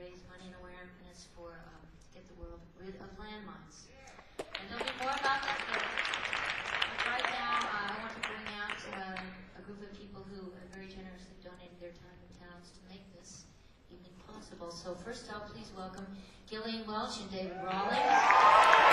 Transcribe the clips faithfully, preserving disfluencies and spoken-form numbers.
raise money and awareness for um, get the world rid of landmines. And there'll be more about this later. But right now, uh, I want to bring out um, a group of people who have very generously donated their time and talents to make this evening possible. So first I'll please welcome Gillian Welch and David Rawlings.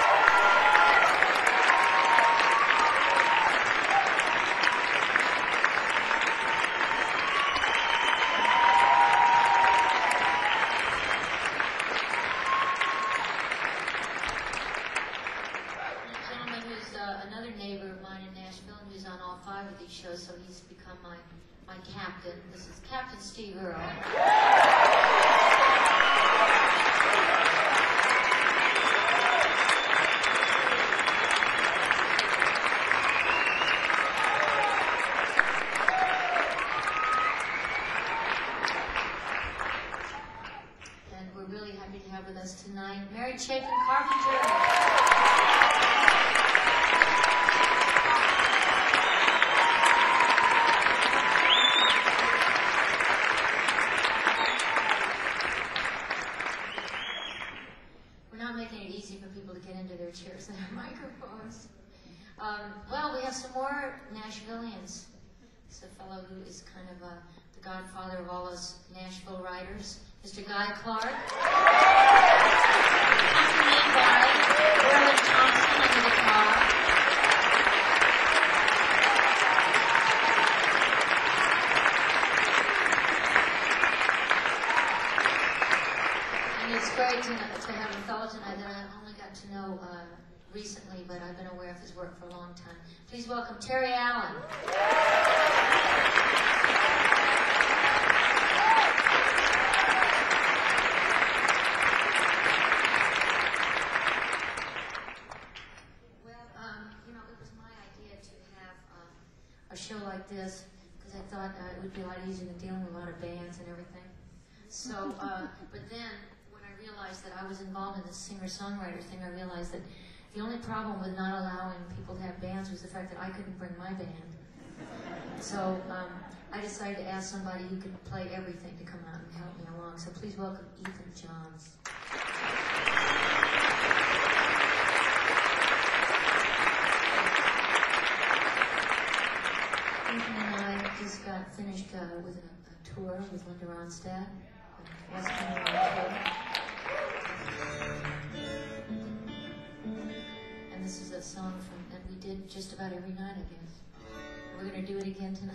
So he's become my, my captain. This is Captain Steve Earle. And we're really happy to have with us tonight Mary Chapin Carpenter. Chairs and microphones. Um, well, we have some more Nashvillians. It's a fellow who is kind of uh, the godfather of all us Nashville writers, Mister Guy Clark. Guy Thompson on the guitar. And it's great to, to have a fellow tonight that I only got to know uh, recently, but I've been aware of his work for a long time. Please welcome Terry Allen. Well, um, you know, it was my idea to have um, a show like this because I thought uh, it would be a lot easier than dealing with a lot of bands and everything. So, uh, but then when I realized that I was involved in this singer-songwriter thing, I realized that the only problem with not allowing people to have bands was the fact that I couldn't bring my band. So um, I decided to ask somebody who could play everything to come out and help me along. So please welcome Ethan Johns. Ethan and I just got finished uh, with a, a tour with Linda Ronstadt. West And this is a song from, that we did just about every night, I guess. And we're going to do it again tonight.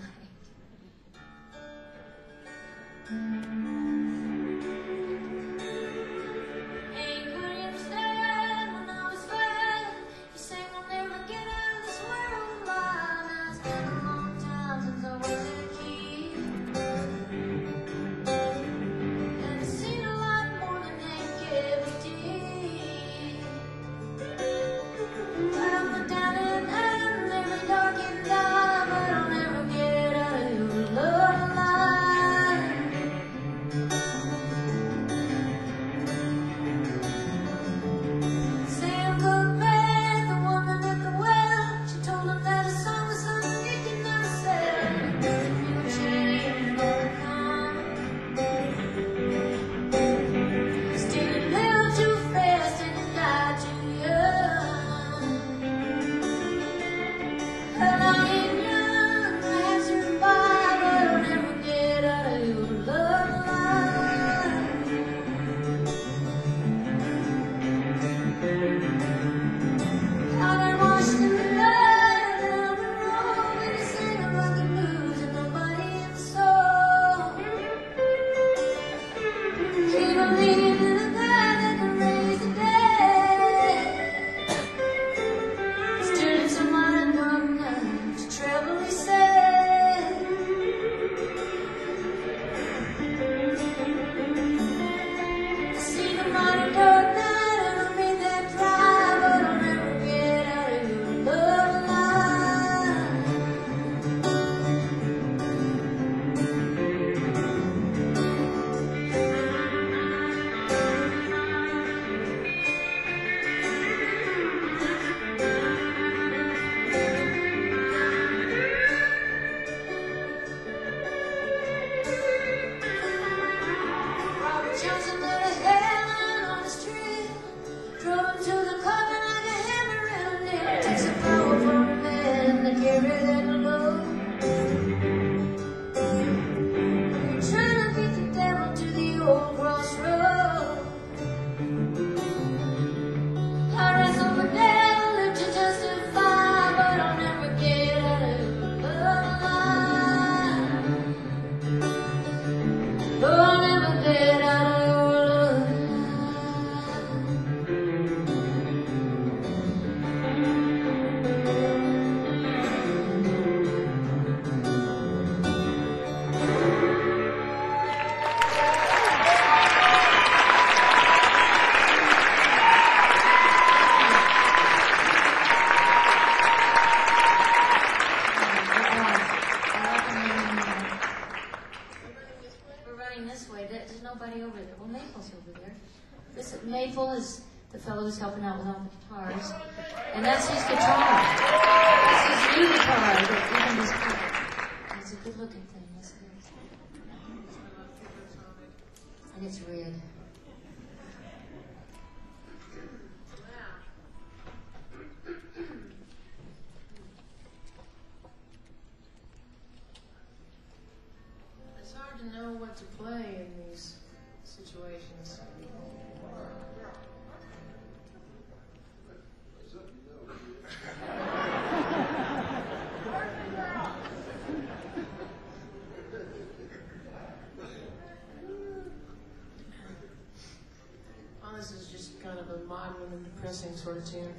Sort of tune.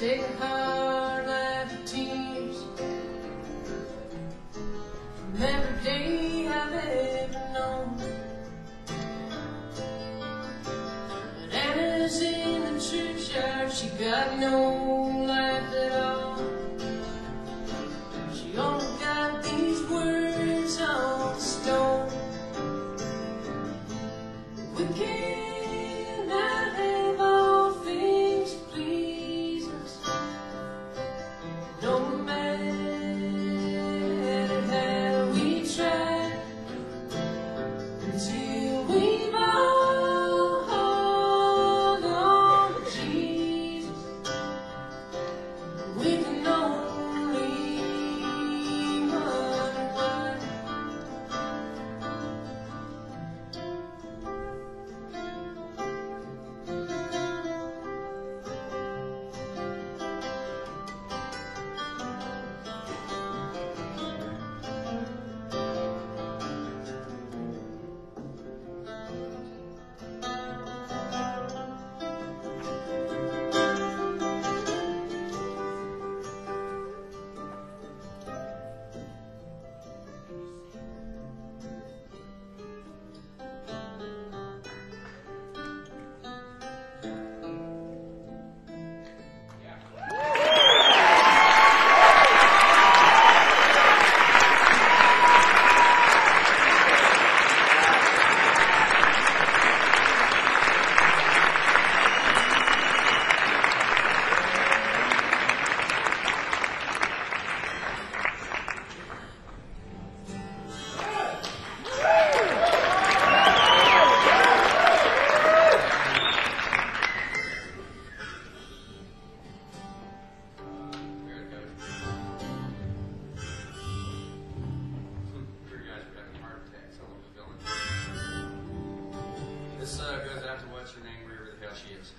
Take a hard life of tears from every day I've ever known, but Anna's in the churchyard, she got no life at all. She only got these words on the stone. We can't less than angry with how she is.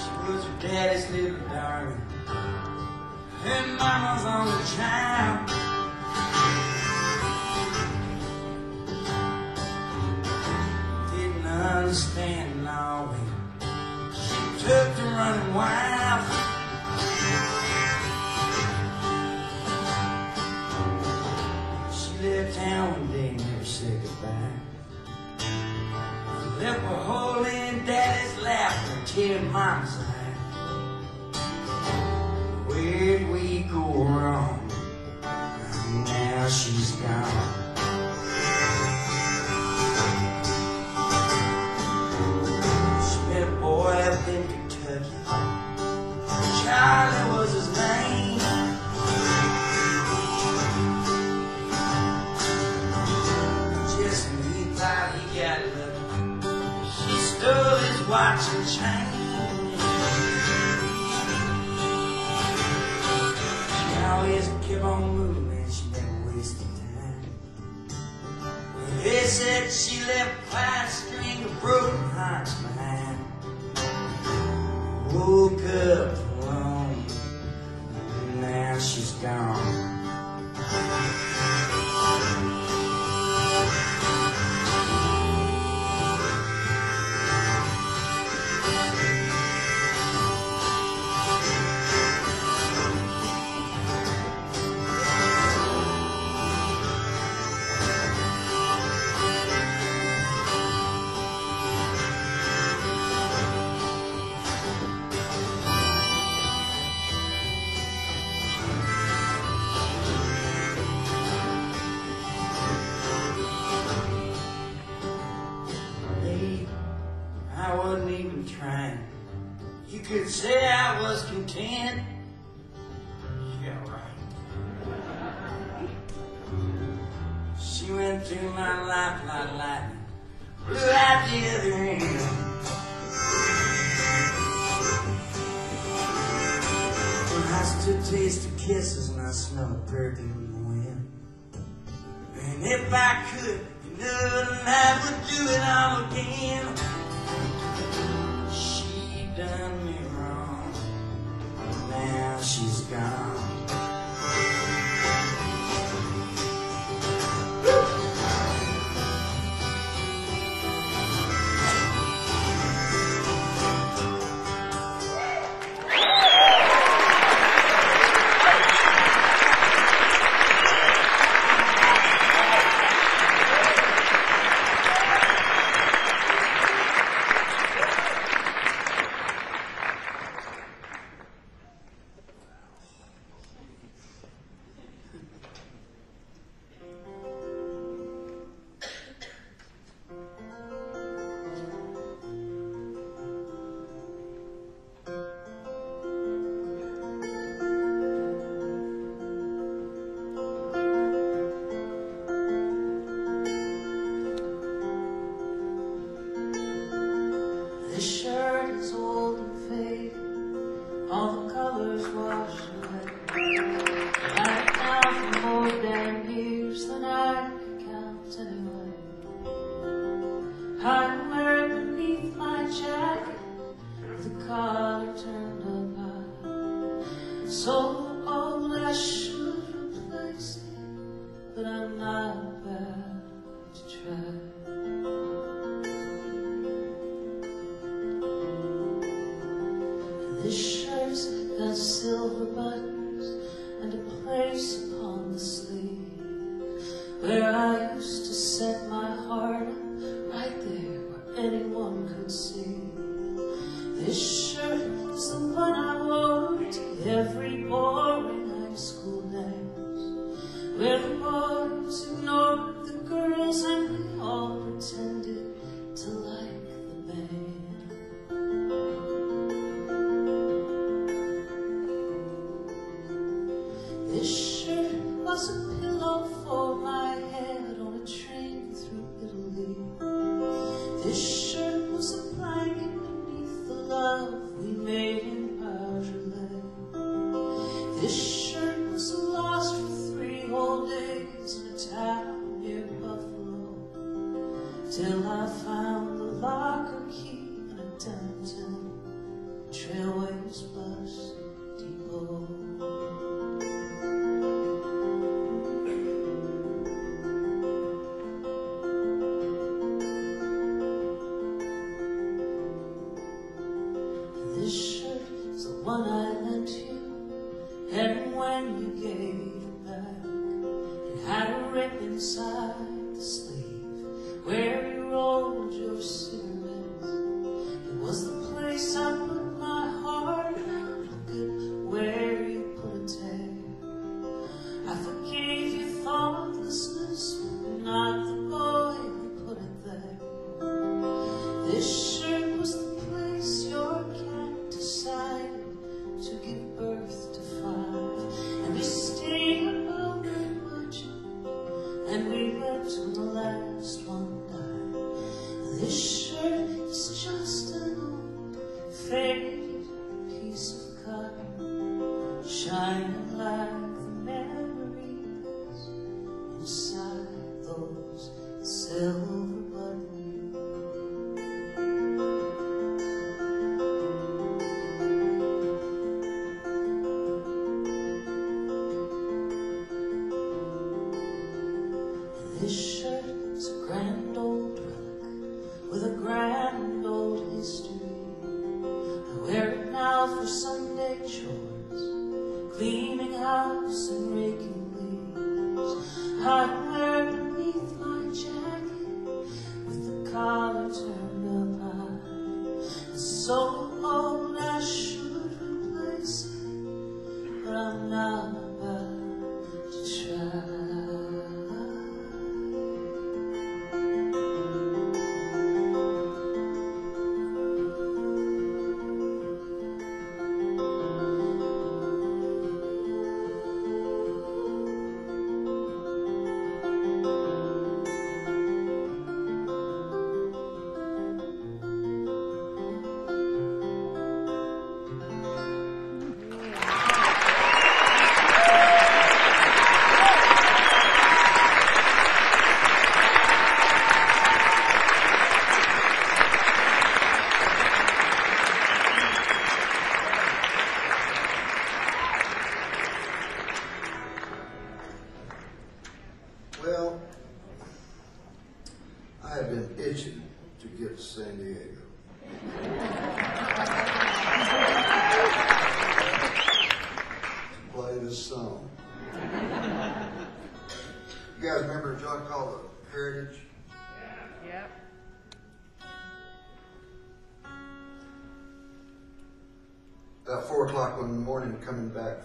She was your daddy's little darling, and mama's only child. Didn't understand Norway. She took to running wild. Town one day never said goodbye. Left a hole in daddy's lap and tear in mama's eye. Where'd we go wrong? Now she's gone. She met a boy up in Kentucky. Charlie was his name. Stole his watch and chain. She always kept on moving and she never wasted time. They said she left quite a string of broken hearts behind. Woke up alone, and now she's gone. Could say I was content. Yeah, right. She went through my life like lightning, blew out the other end. When I stood taste the kisses and I smelled the perfume in the wind. And if I could, you know, I would do it all again. She done me. Now she's gone. This shirt was a blanket beneath the love we made in Ireland. This shirt was lost for three whole days in a town near Buffalo, till I found the locker key in a downtown Trailways bus depot. This shirt is the one I lent you, and when you gave it back, it had a rip inside the sleeve where you rolled your cigarettes. It was the place I put my heart out. Look at where you put a tear. I forgave your thoughtlessness, but not the boy who put it there. This shirt was the place your cat decided to give birth. And we stayed about that much, and we left till the last one died. This shirt is just an old, faded piece of cotton, shining like the memories inside those silver. This shirt is a grand old relic with a grand old history. I wear it now for Sunday chores, cleaning house and raking leaves. I wear it beneath my jacket with the collar turned up high. It's so old I should replace it, but I'm not about to try.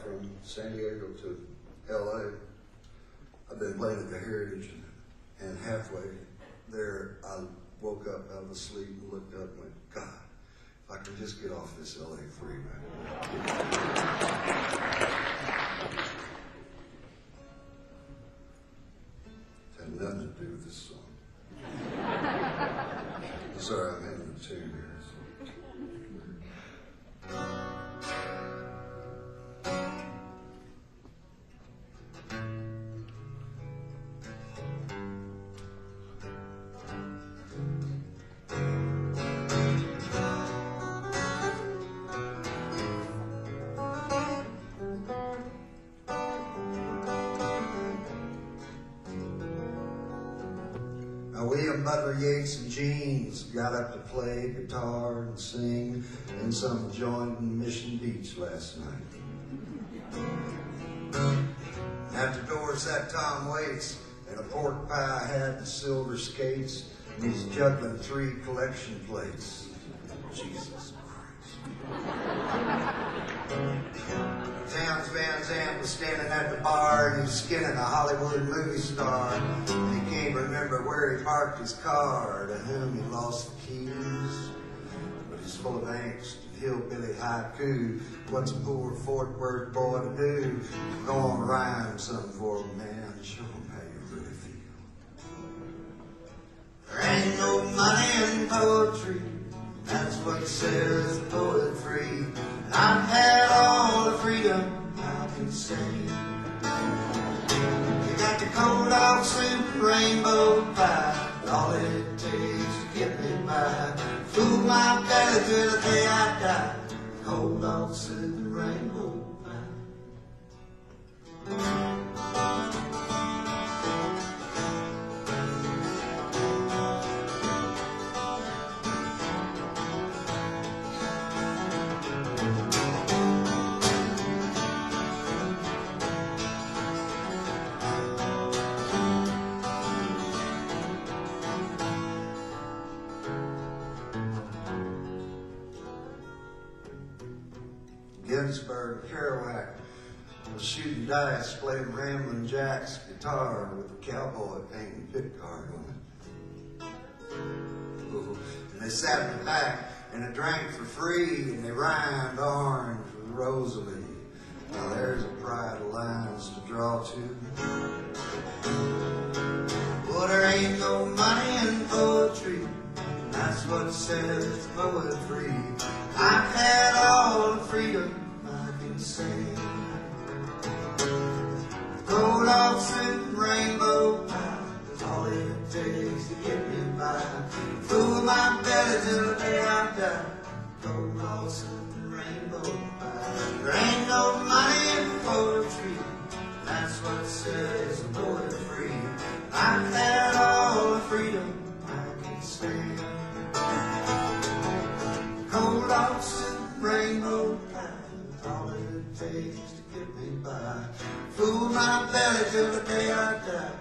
From San Diego to L A, I've been playing at the Heritage, and halfway there I woke up out of a sleep and looked up and went, God, if I could just get off this L A free, man. It had nothing to do with this song. I'm sorry, I'm having a tune here. Butler Yates and Jeans got up to play guitar and sing in some joint in Mission Beach last night. At the door sat Tom Waits in a pork pie hat and silver skates, and he's juggling three collection plates. Jesus Christ. Towns Van Zandt was standing at the bar, and he was skinning a Hollywood movie star. And he can't remember where he parked his car, to whom he lost the keys. But he's full of angst and hillbilly haiku. What's a poor Fort Worth boy to do? Go on, rhyme something for him, man, and show him how you really feel. There ain't no money in poetry, that's what says poetry. I've had all the freedom I've can say. You got the cold out slim rainbow pie, but all it takes to get me by. Fool my belly till the day I die. Cold out slim rainbow pie. Kerouac was shooting dice, playing Ramblin' Jack's guitar with a cowboy painting pick guard on it. Ooh. And they sat in the back and they drank for free and they rhymed orange with Rosalie. Now there's a pride of lines to draw to. Well, there ain't no money in poetry, and that's what says poetry. I've had all the freedom say. Gold ox and rainbow pie is all it takes to get me by. Fool my belly till the day I die. Gold ox and rainbow pie. There ain't no money in poetry. That's what it says the boy free. I've had all the freedom I can stand. Gold ox and rainbow pie. All it takes to get me by. Fool my belly till the day I die.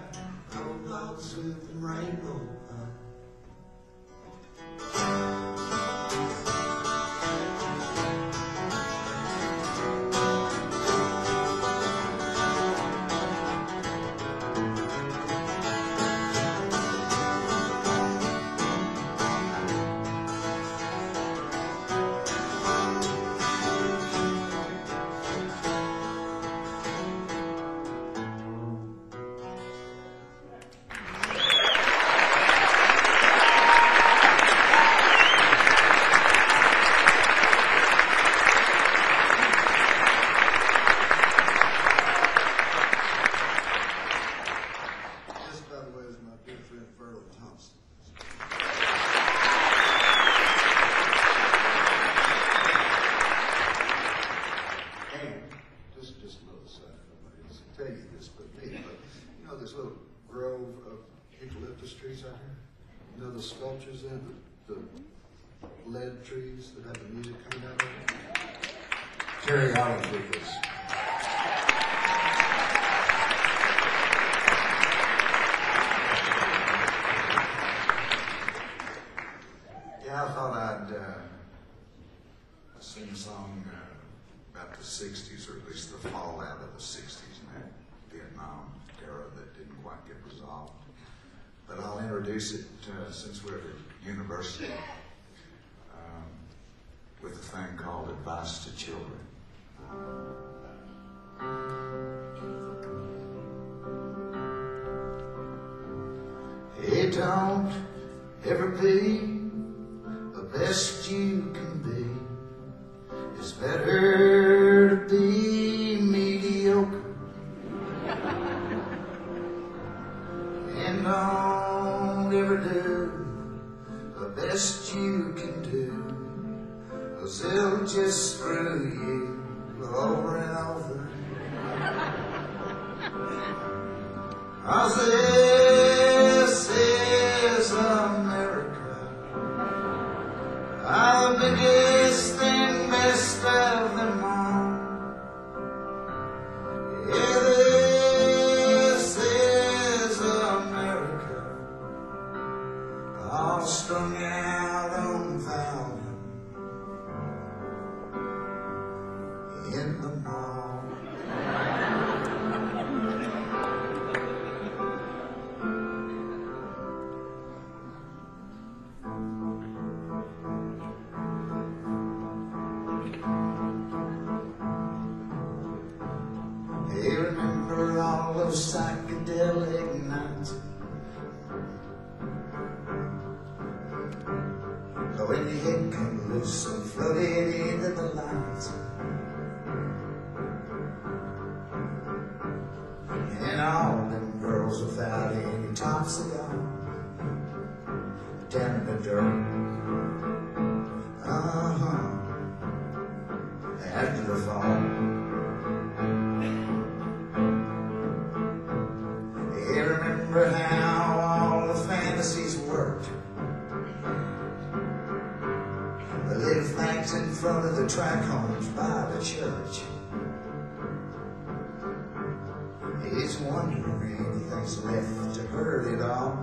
Cold logs with the rainbow pie. Floated into the light. months ago, down in the dirt. Uh-huh. After the fall, you remember how all the fantasies worked. The little flags in front of the track homes by the church. He's wondering if anything's left to hurt it all.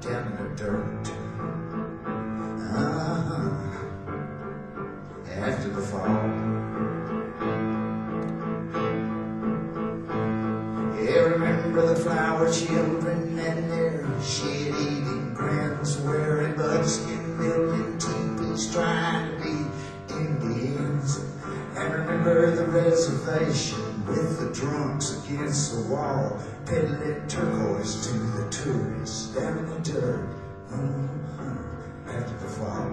Down in the dirt. Uh-huh. After the fall. You remember the flower children and their shit-eating grins, wearing buckskin, building teepees, trying to be Indians. And remember the reservation with the drunks against the wall, peddling turquoise to the tourists, down in the dirt, uh-huh, after the fall.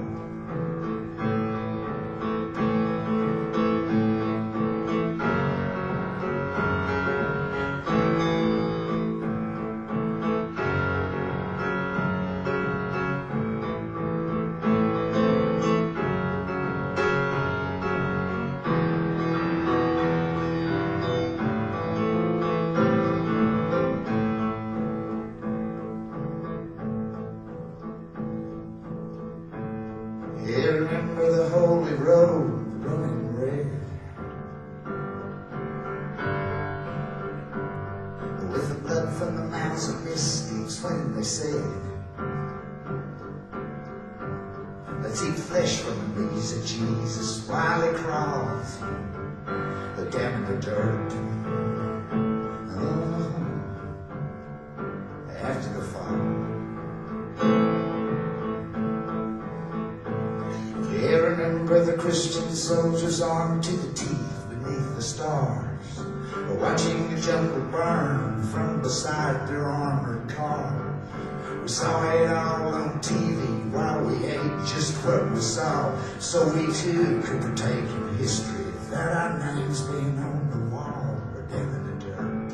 So we too could partake in history without our names being on the wall or down in the dirt.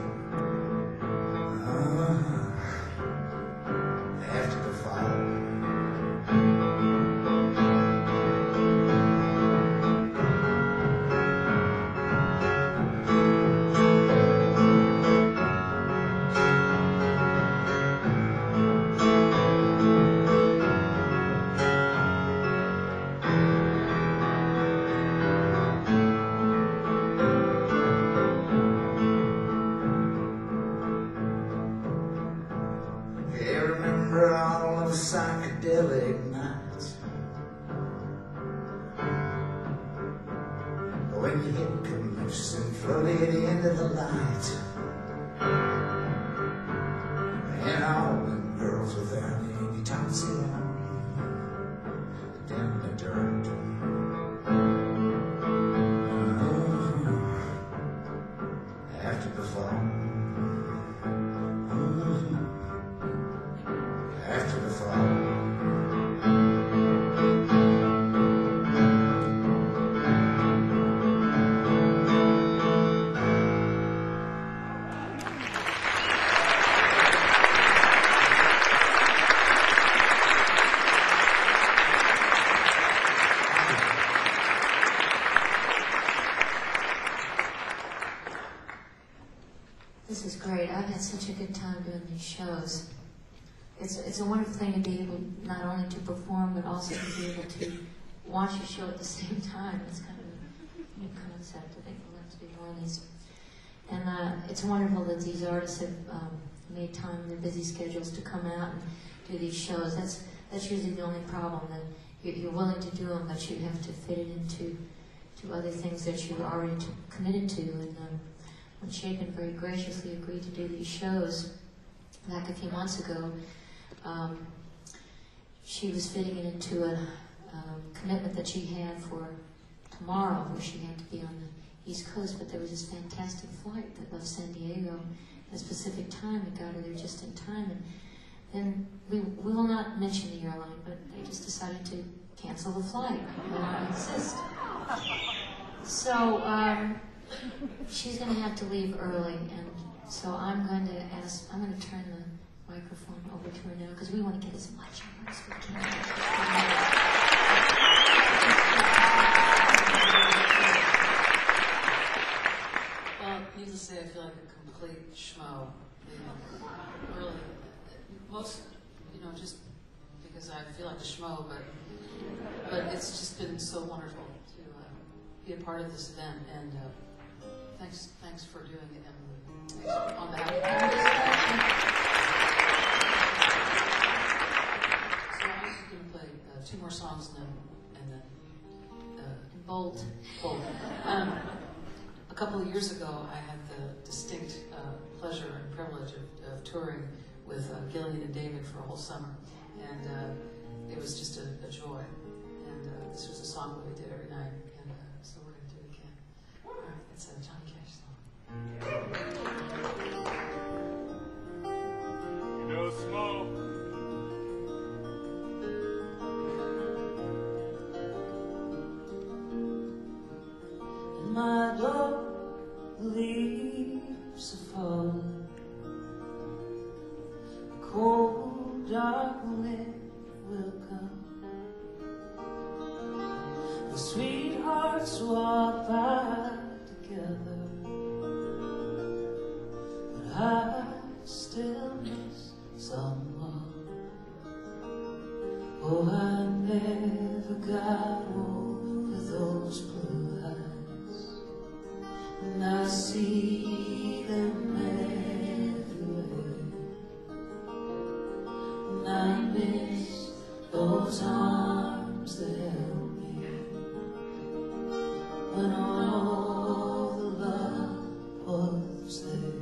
Uh, after the such a good time doing these shows. It's, it's a wonderful thing to be able not only to perform but also to be able to watch a show at the same time. It's kind of a new concept. I think we'll have to do more of these. And uh, it's wonderful that these artists have um, made time in their busy schedules to come out and do these shows. That's that's usually the only problem, that you're, you're willing to do them, but you have to fit it into to other things that you're already t committed to. And, um, when Shaken very graciously agreed to do these shows back a few months ago, um, she was fitting it into a um, commitment that she had for tomorrow, where she had to be on the East Coast, but there was this fantastic flight that left San Diego at a specific time. It got her there just in time, and then we will not mention the airline, but they just decided to cancel the flight. It will not exist. So, um, she's going to have to leave early, and So I'm going to ask, I'm going to turn the microphone over to her now, because we want to get as much of her as we can. Well, needless to say, I feel like a complete schmo, you know, really. Most, you know, just because I feel like a schmo, but, but it's just been so wonderful to uh, be a part of this event, and uh, thanks, thanks for doing it, Emily. On that. So I'm just going to play uh, two more songs and then, and then uh, bold, bold. Um, a couple of years ago, I had the distinct uh, pleasure and privilege of, of touring with uh, Gillian and David for a whole summer, and uh, it was just a, a joy. And uh, this was a song that we did every night, and uh, so we're going to do it again. All right, it's a Johnny Cash song. You know, small, and my dog leaves are falling, the cold dark wind will come, the sweethearts walk by together. I still miss someone. Oh, I never got over those blue eyes, and I see them everywhere, and I miss those arms that held me when all the love was there.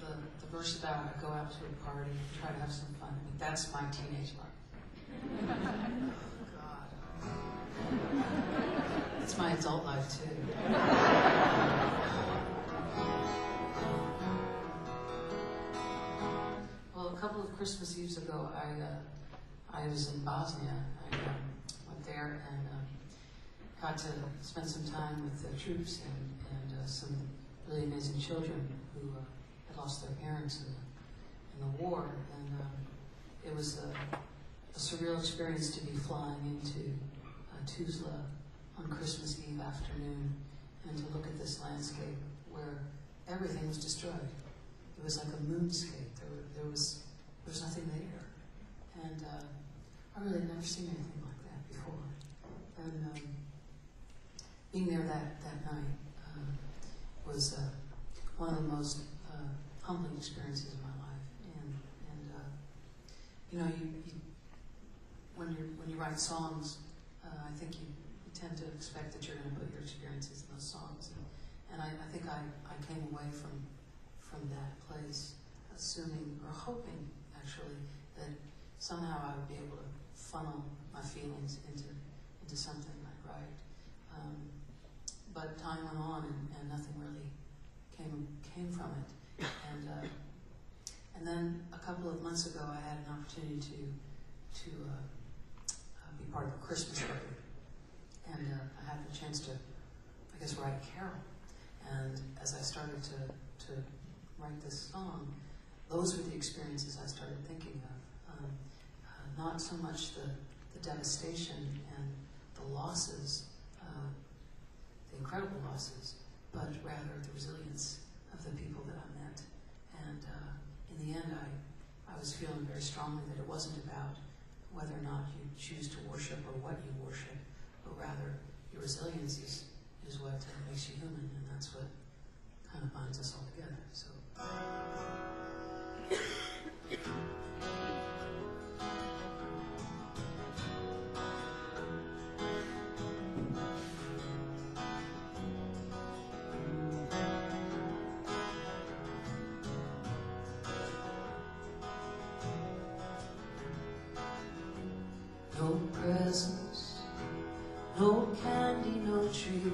the, the verse about I go out to a party and try to have some fun. I mean, that's my teenage life. Oh, God. It's my adult life, too. Well, a couple of Christmas Eves ago, I, uh, I was in Bosnia. I um, went there and um, got to spend some time with the troops and, and uh, some really amazing children who uh, had lost their parents in the, in the war. And um, it was a, a surreal experience to be flying into uh, Tuzla on Christmas Eve afternoon and to look at this landscape where everything was destroyed. It was like a moonscape. There, were, there, was, there was nothing there. And uh, I really had never seen anything like that before. And um, being there that, that night um, was uh, one of the most uh, humbling experiences of my life. And, and uh, you know, you, you, when, you're, when you write songs, uh, I think you tend to expect that you're going to put your experiences in those songs. And, and I, I think I, I came away from from that place assuming, or hoping actually, that somehow I would be able to funnel my feelings into into something I'd write. Um, but time went on and, and nothing really came came from it. And, uh, and then a couple of months ago I had an opportunity to, to uh, uh, be part of a Christmas party. And uh, I had the chance to, I guess, write a carol. And as I started to, to write this song, those were the experiences I started thinking of. Um, uh, not so much the, the devastation and the losses, uh, the incredible losses, but rather the resilience of the people that I met. And uh, in the end, I, I was feeling very strongly that it wasn't about whether or not you choose to worship or what you worship, but rather your resilience is, is what uh, makes you human, and that's what kind of binds us all together. So. No present. No candy, no tree,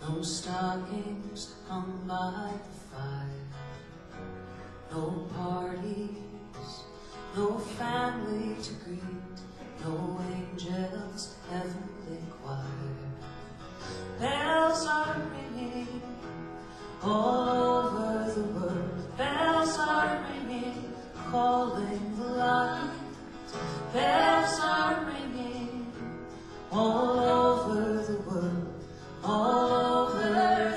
no stockings hung by the fire. No parties, no family to greet, no angels, heavenly choir. Bells are ringing all over the world. Bells are ringing, calling the light. Bells are ringing all over the world. All over the world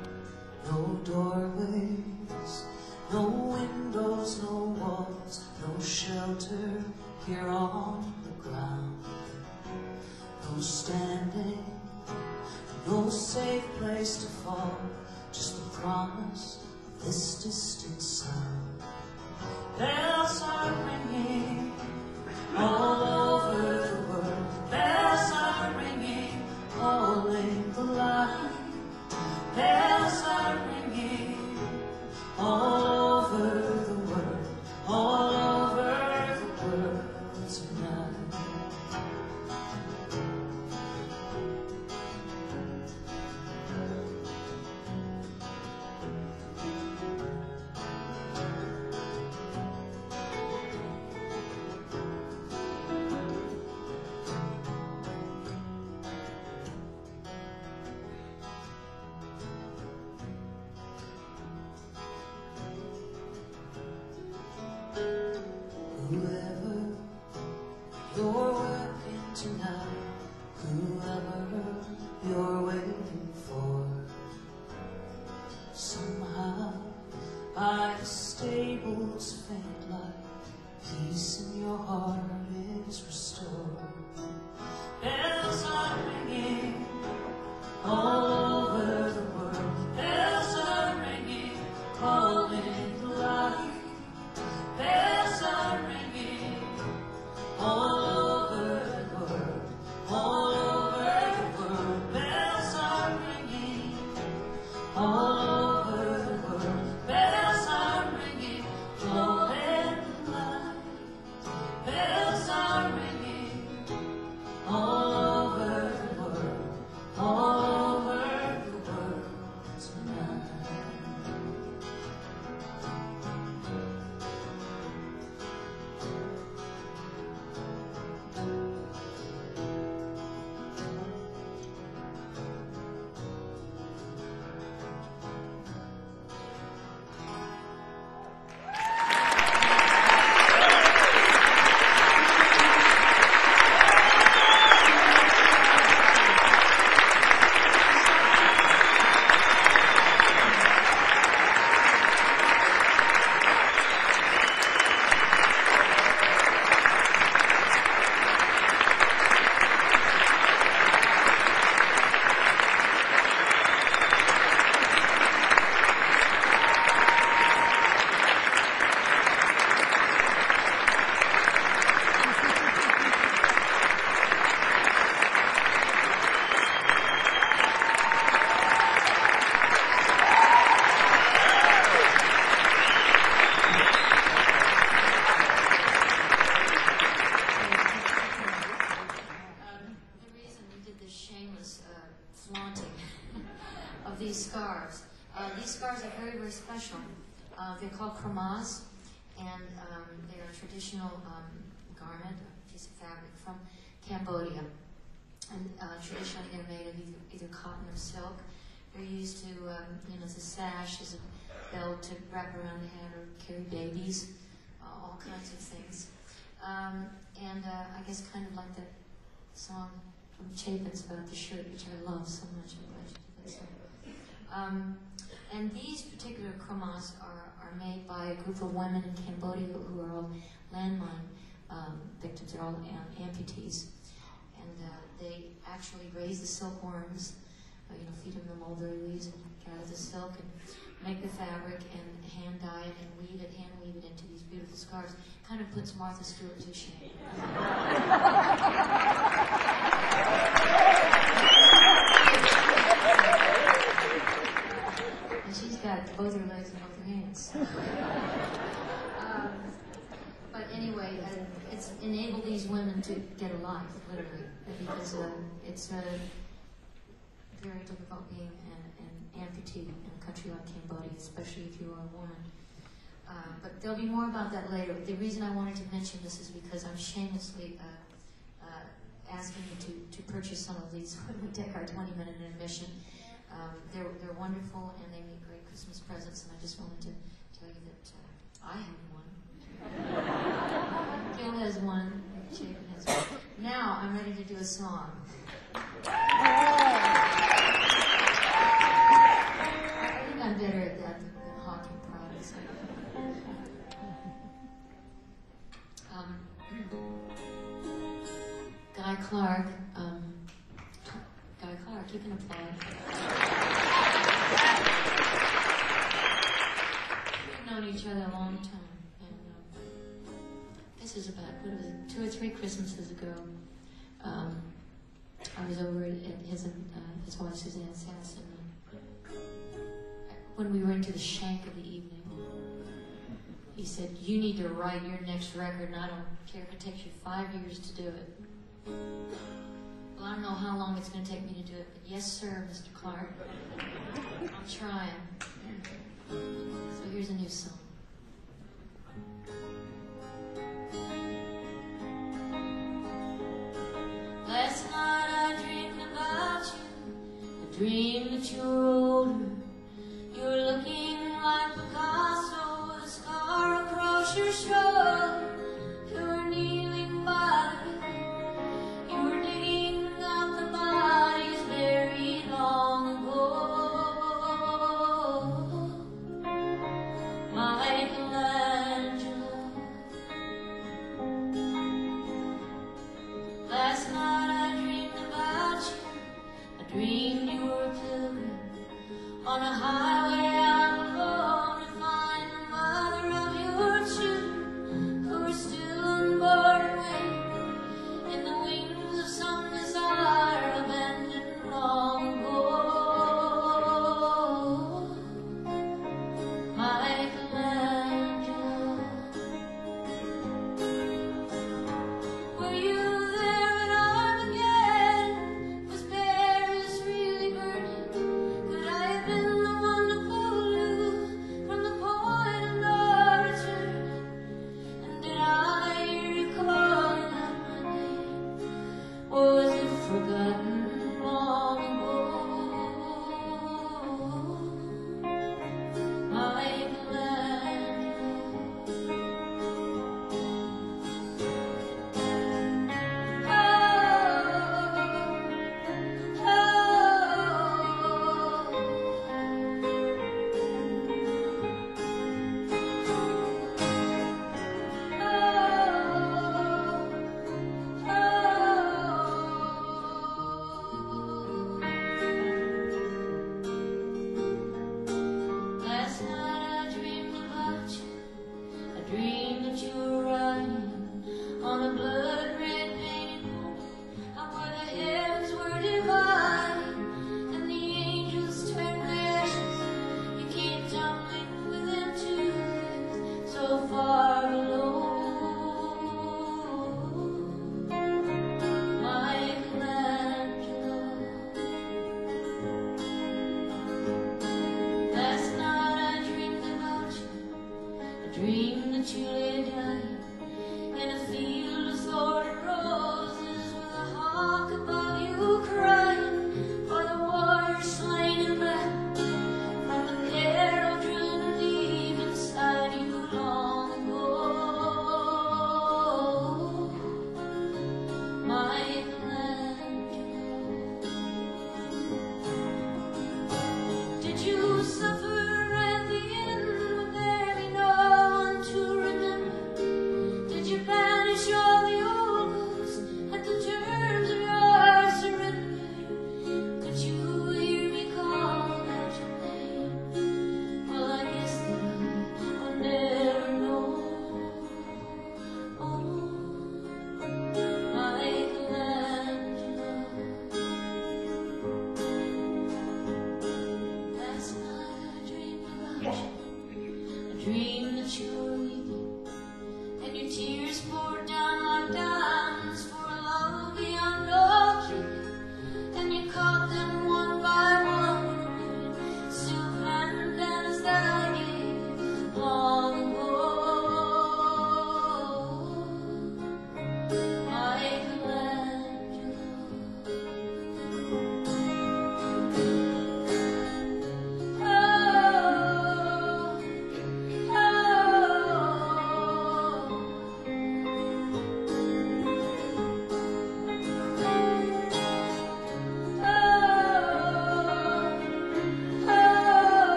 tonight. No doorways, no windows, no walls, no shelter here on the ground. No standing, no safe place to fall, just the promise of this distant sound. Bells are ringing all over the world. Bells are ringing, calling the light. Bells are ringing all over the world, all over the world tonight. All over these scarves. Uh, these scarves are very, very special. Uh, they're called kromas, and um, they're a traditional um, garment, a piece of fabric from Cambodia. And uh, traditionally they're made of either, either cotton or silk. They're used to, um, you know, as a sash, as a belt to wrap around the head or carry babies, uh, all kinds of things. Um, and uh, I guess kind of like that song from Chapin's about the shirt, which I love so much. I'm glad you did that song. Um, and these particular kromas are, are made by a group of women in Cambodia who are all landmine um, victims. They're all am amputees. And uh, they actually raise the silkworms, uh, you know, feed them the mulberry leaves and gather the silk and make the fabric and hand dye it and weave it, hand weave it into these beautiful scarves. Kind of puts Martha Stewart to shame. And she's got both her legs and both her hands. um, but anyway, uh, it's enabled these women to get a life, literally, because uh, it's a very difficult being an, an amputee in a country like Cambodia, especially if you are a woman. Uh, but there'll be more about that later. The reason I wanted to mention this is because I'm shamelessly uh, uh, asking you to, to purchase some of these when we take our twenty minute intermission. Um, they're, they're wonderful and they make great Christmas presents, and I just wanted to tell you that uh, I have one. Gil has one. Shaken has one. Now I'm ready to do a song. I think I'm better at that than hawking products. Um, Guy Clark, um, Guy Clark, you can apply. We've known each other a long time, and uh, this is about what was it, two or three Christmases ago. Um, I was over at his uh, his wife Suzanne's house, and when we were into the shank of the evening, he said, "You need to write your next record, and I don't care if it takes you five years to do it." Well, I don't know how long it's going to take me to do it, but yes, sir, Mister Clark, I'm trying. So here's a new song. Last night I dreamed about you, I dreamed that you were older. You were looking like Picasso, across your shoulder, you were kneeling by the river. You were digging up the bodies buried long ago. Michelangelo. Last night I dreamed about you. I dreamed you were a pilgrim on a highway. I've been the one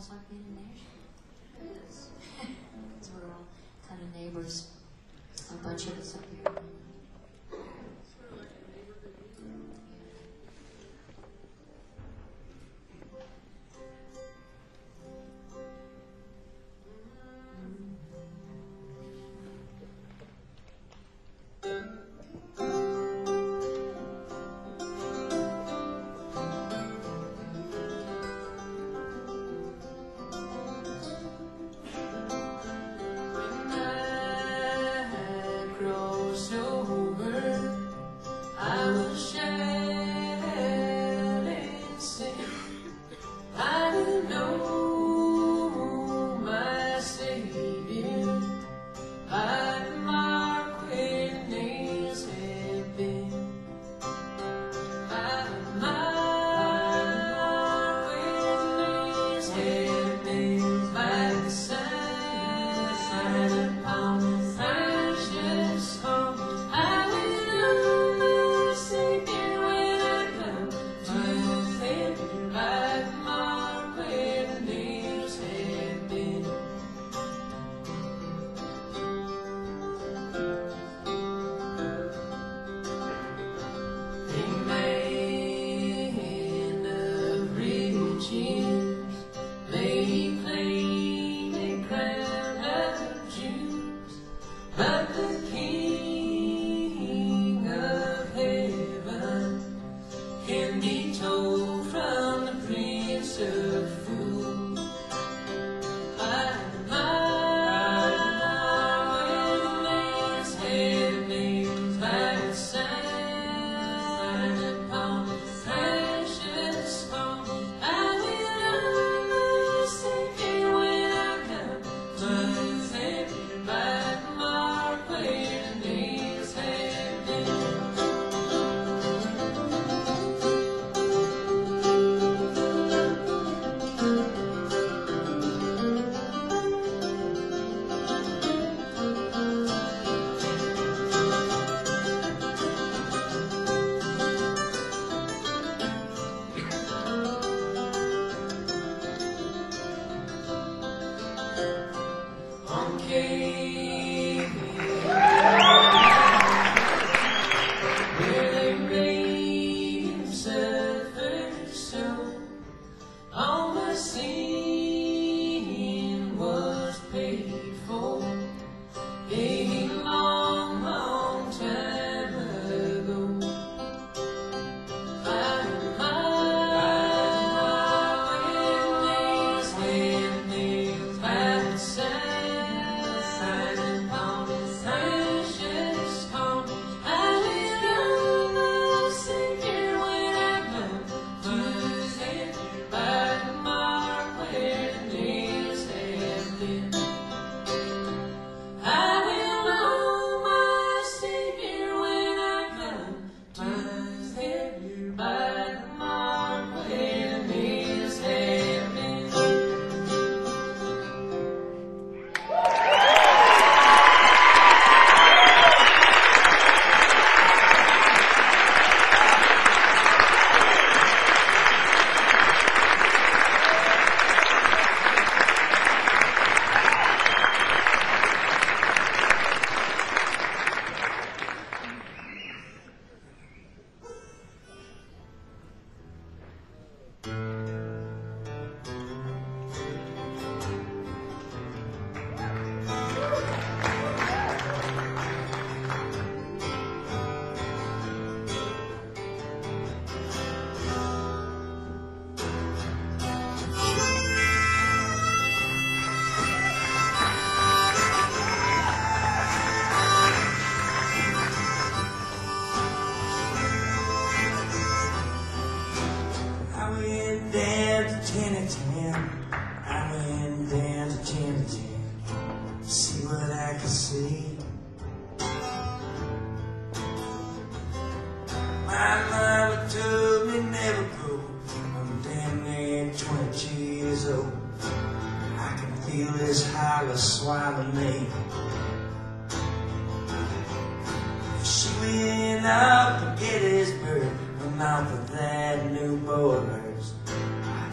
just like being in there. Because we're all kind of neighbors. A bunch of us up here.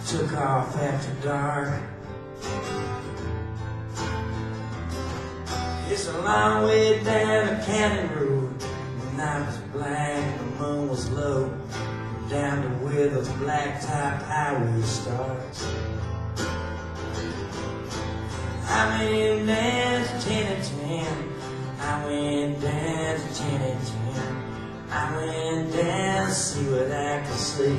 took off after dark. It's a long way down a county road. The night was black, the moon was low, down to where the blacktop highway starts. I went down to ten to ten. I went down to ten to ten. I went down to see what I could see.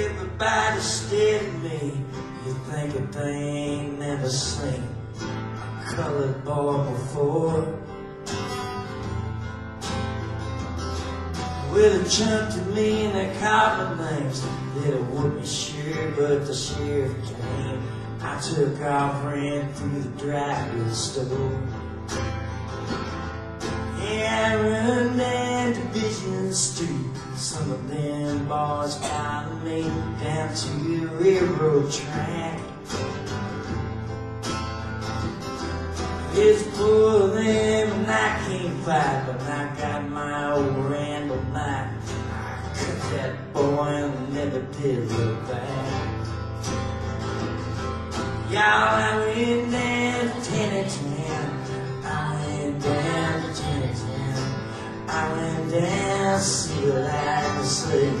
Everybody stared at me. You think a thing never seen a colored boy before, with a chunk to me and their common names. Little wouldn't be sure, but the sheriff came. I took off, ran through the drive to the store. Yeah, I run down Division Street. Some of them boys followed me down to the railroad track. It's full of them and I can't fight, but I got my old Randall knife. I cut that boy and never did look back. Y'all, I went down to ten to ten. I went down to ten to ten. I went down to see what I could see.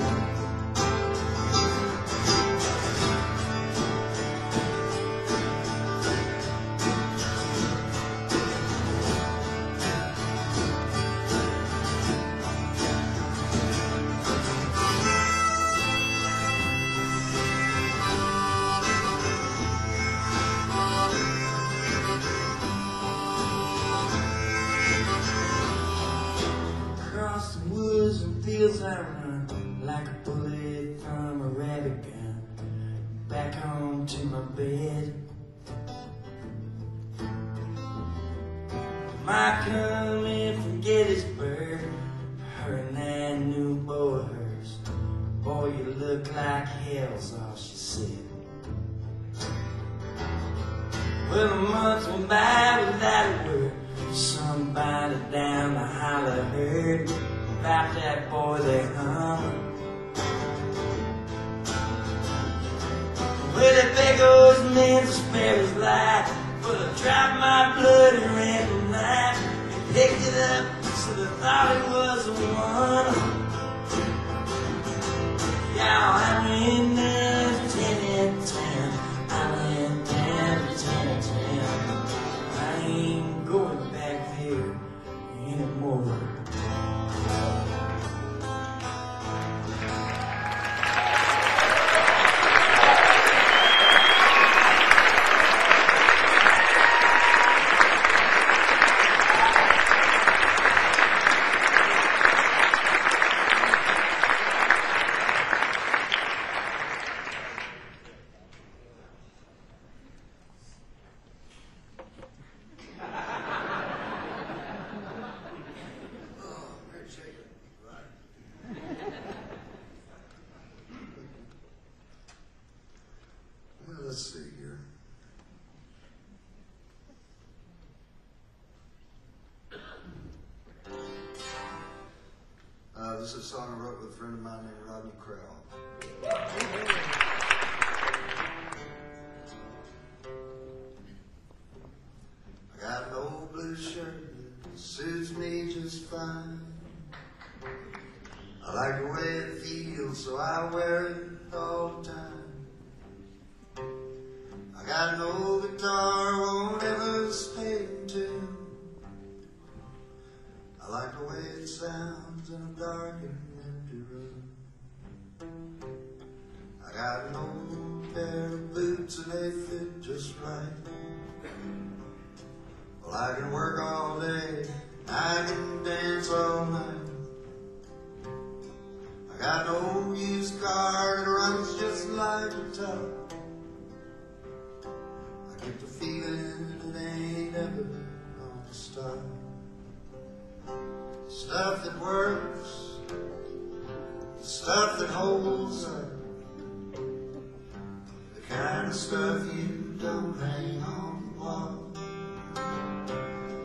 the stuff you don't hang on the wall.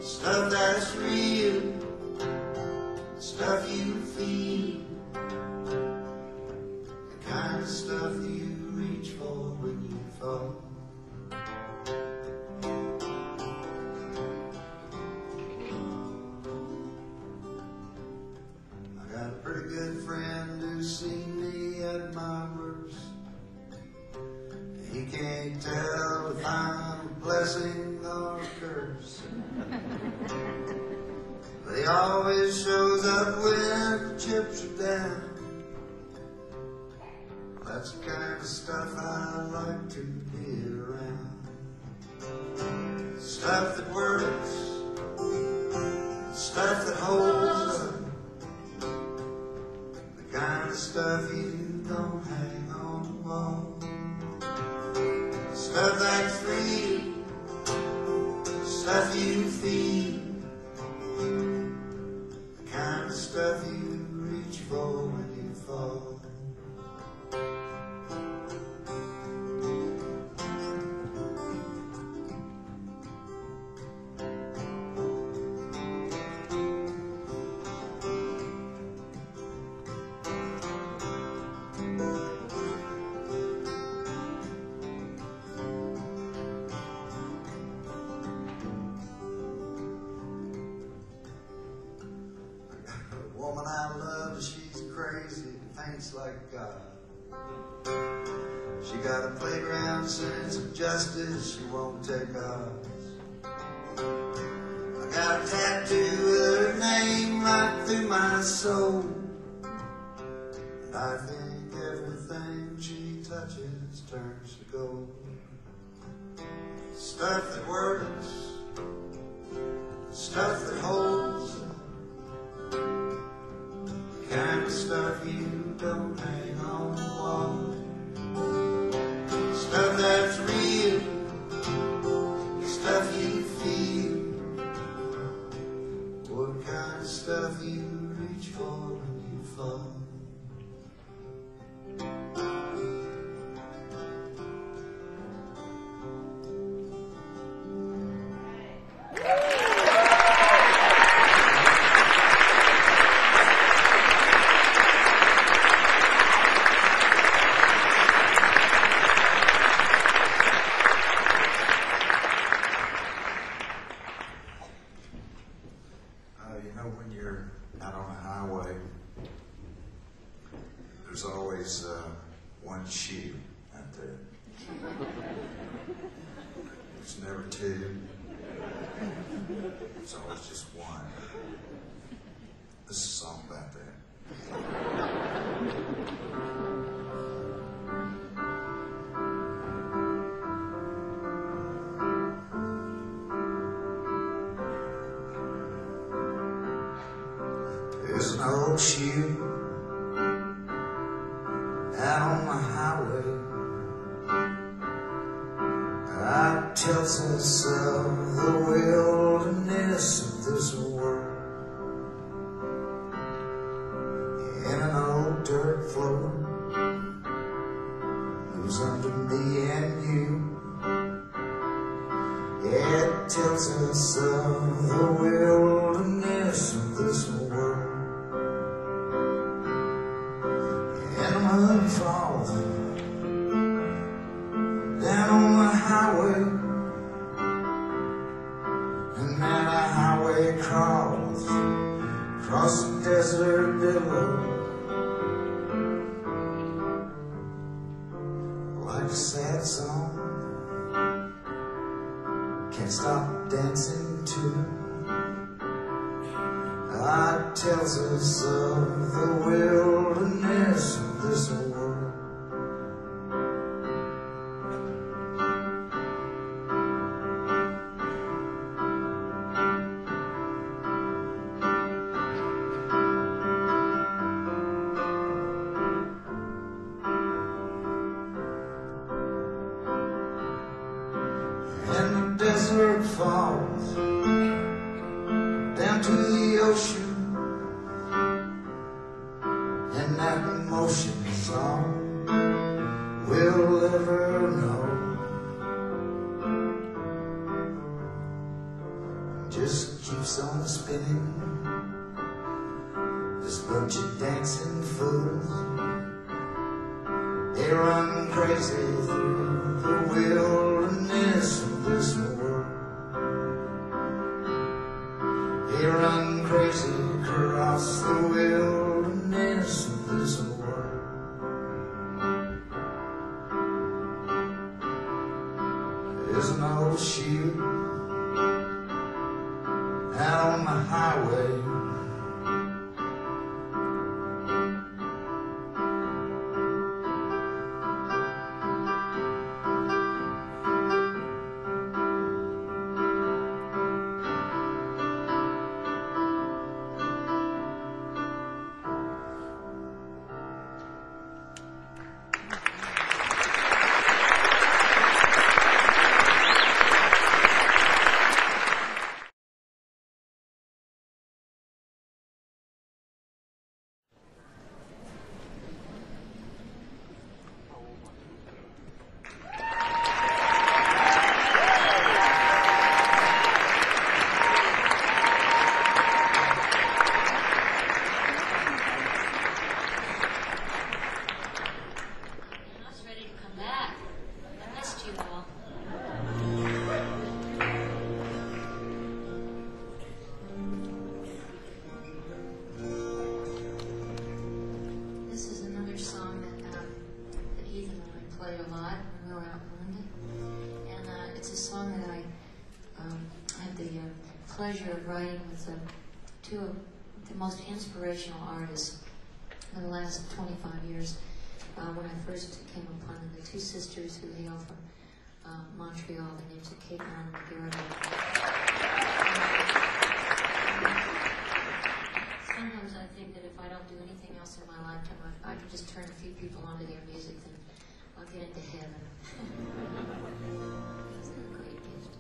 Stuff that's real, stuff you feel, the kind of stuff you reach for when you fall. I got a pretty good friend who's seen me at my worst. He can't tell if I'm a blessing or a curse. But he always shows up when the chips are down. That's the kind of stuff I like to be around. Stuff that works, stuff that holds up, the kind of stuff you don't hang on the wall. Stuff that's real, stuff you feel, the kind of stuff you reach for when you fall. Stuff that works, stuff that holds, the kind of stuff you don't hang on the wall. Stuff that's real, stuff you feel, what kind of stuff you reach for when you fall. That emotion song will ever know. keeps on spinning. This bunch of dancing fools, they run crazy through the wilderness of this world. They run crazy across the wilderness of this world. There's an old shield out on the highway. Inspirational artists in the last twenty-five years. Uh, when I first came upon them, the two sisters who hail from uh, Montreal, their names are Kate Martin and Guy. Sometimes I think that if I don't do anything else in my lifetime, I, I can just turn a few people onto their music and I'll get into heaven. It's a great gift.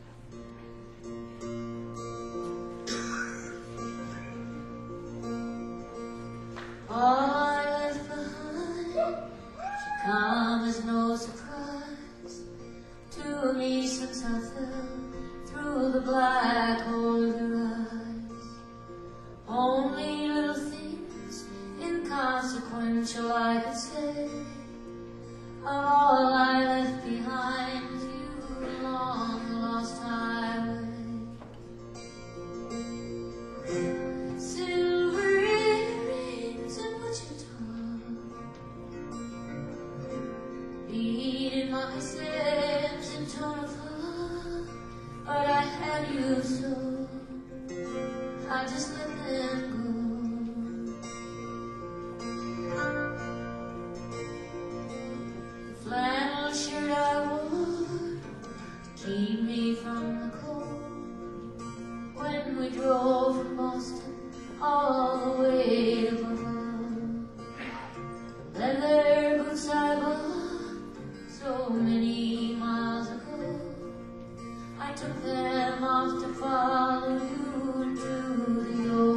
All I left behind should come as no surprise to me, since I fell through the black hole of your eyes. Only little things inconsequential I could say of all I left behind you along the lost highway. My steps in tone of heart, but I had you so I just let them go. The flannel shirt I wore to keep me from the cold when we drove from Boston all the way to Boston. Leather boots I bought so many miles ago, I took them off to follow you into the ocean.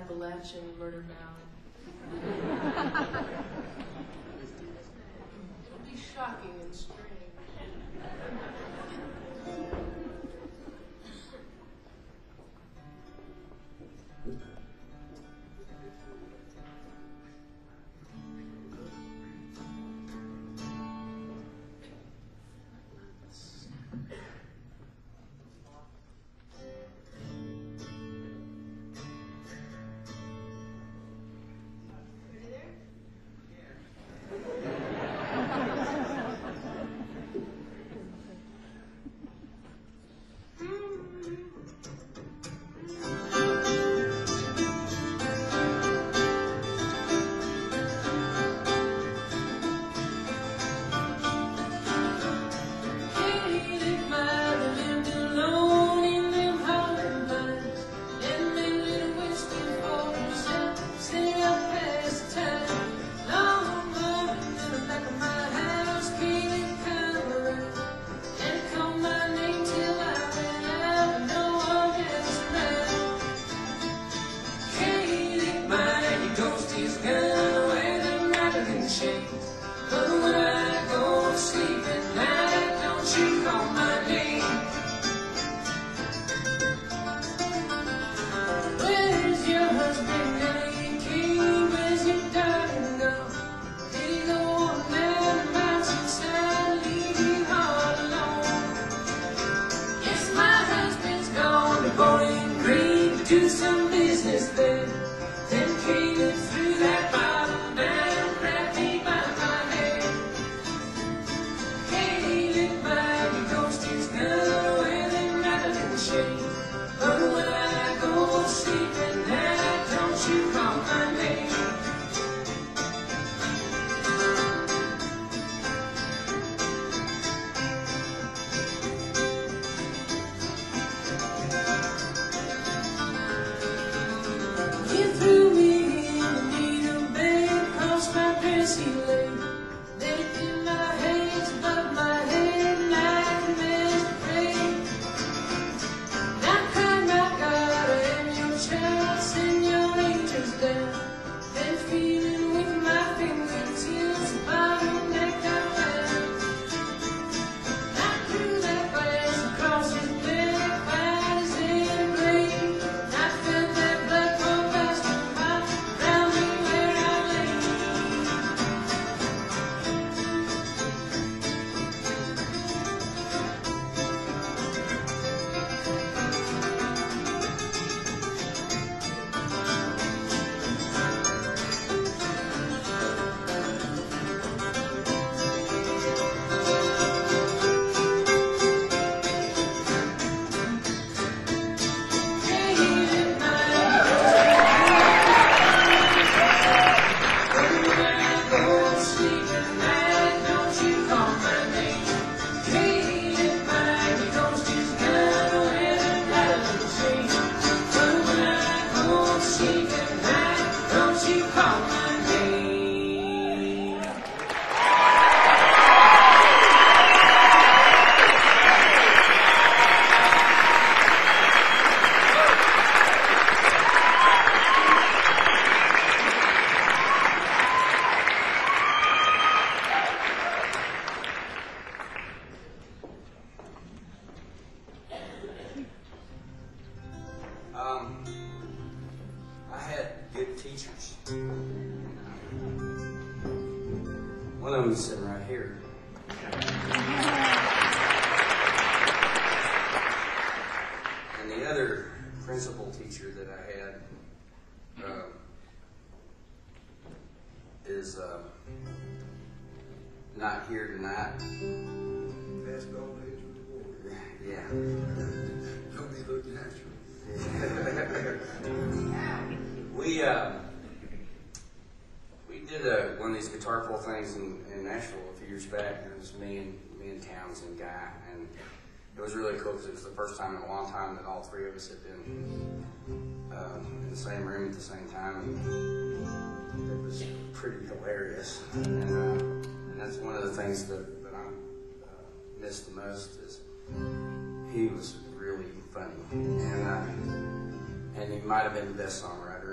at the Lanchin murder now. It'll be shocking and strange.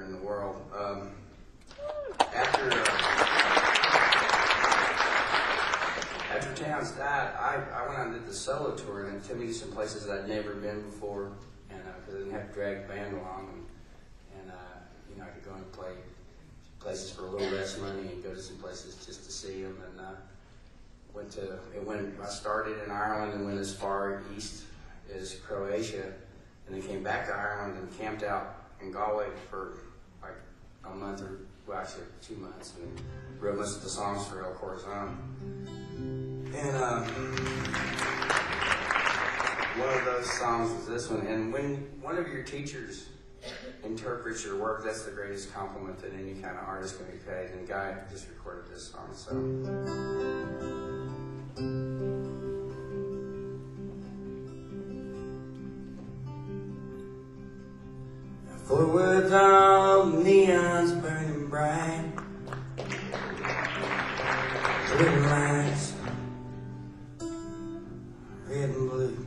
in the world. Um, after uh, after Towns died, I, I went out and did the solo tour, and it took me to some places that I'd never been before, and because uh, I didn't have to drag the band along, and, and uh, you know, I could go and play places for a little less money and go to some places just to see them. And uh, went to it went. I started in Ireland and went as far east as Croatia, and then came back to Ireland and camped out in Galway for like a month or, well, actually two months, and wrote most of the songs for El Corazon. And um, one of those songs was this one. And when one of your teachers interprets your work, that's the greatest compliment that any kind of artist can be paid. And Guy just recorded this song, so. Fort Worth, all the neons burning bright, blue lights, red and blue.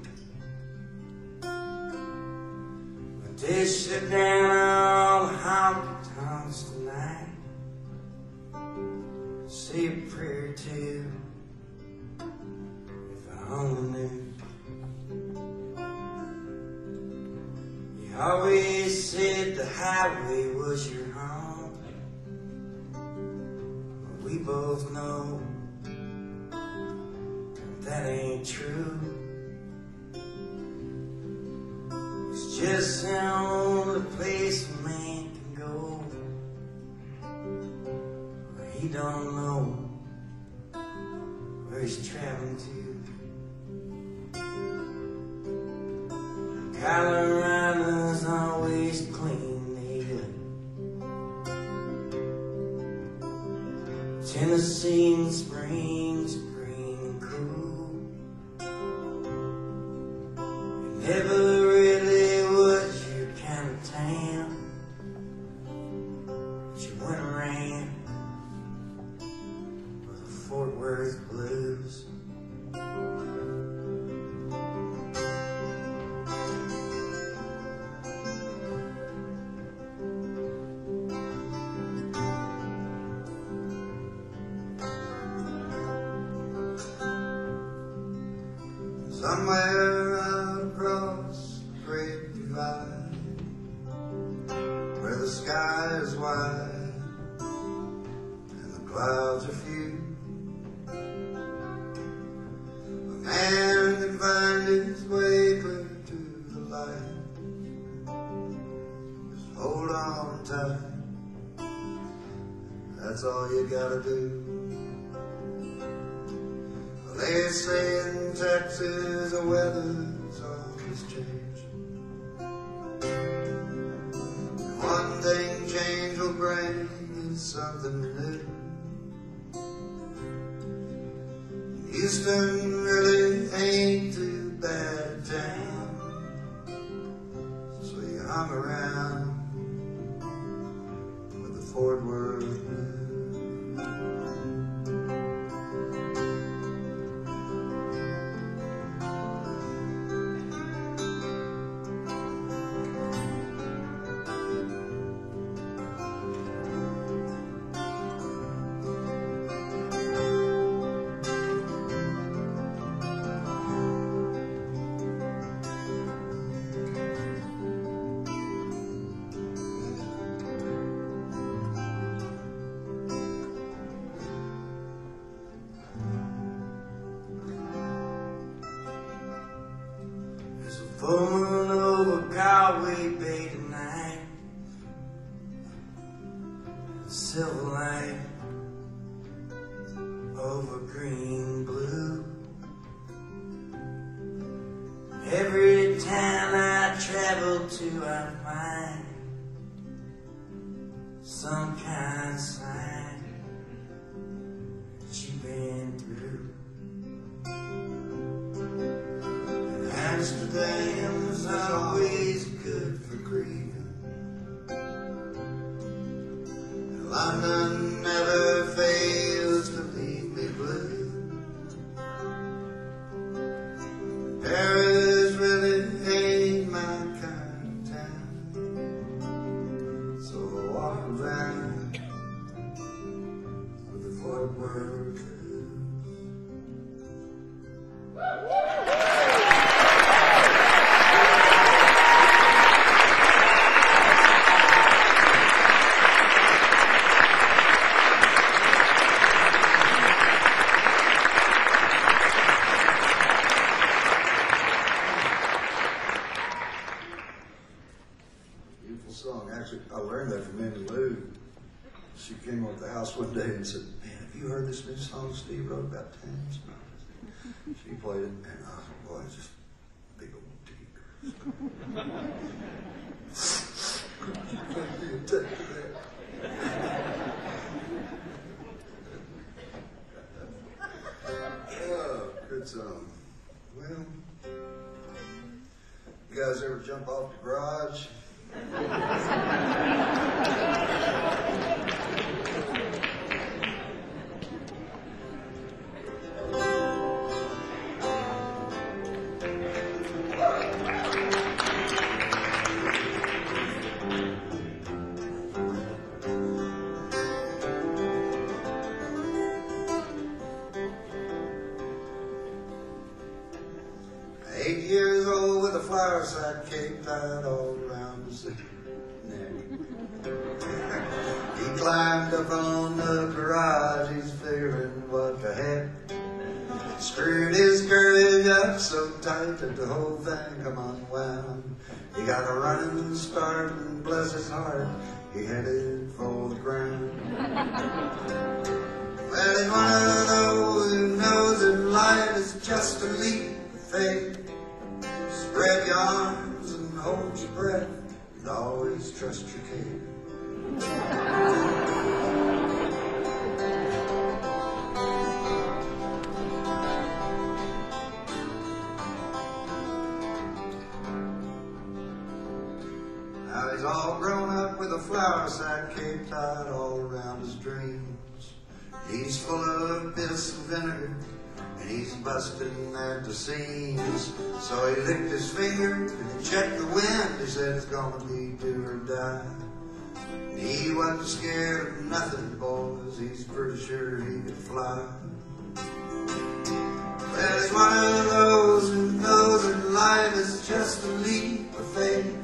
But they shut down all the honky tonks tonight. Say a prayer too, if I only knew. Always said the highway was your home, but we both know that ain't true. It's just the only place a man can go, but he don't know where he's traveling to. Colorado. Always clean healing. Tennessee in spring's green and cool. It never really was your kind of town, but you went around with the Fort Worth blues. Somewhere across the great divide, where the sky is wide and the clouds are few, a man can find his way clear to the light. Just hold on tight, that's all you gotta do. They say in Texas the weather's always changing. One thing change will bring is something new. Houston really ain't too bad a town, so you hung around with the Fort Worth blues. Steve wrote about tens. She played it, and I thought, boy, it's just a big old digger. Oh, good song. Well, you guys ever jump off the garage? That the whole thing come unwound. He got a running start and bless his heart, he headed for the ground. Well, he's one of those who knows that life is just a leap of faith. Spread your arms and hold your breath, and always trust your kid. He's all grown up with a flower sack cape tied all around his dreams. He's full of piss and vinegar, and he's busting at the seams. So he licked his finger and he checked the wind. He said it's gonna be do or die. And he wasn't scared of nothing, boys. He's pretty sure he could fly. Well, he's one of those who knows that life is just a leap of faith.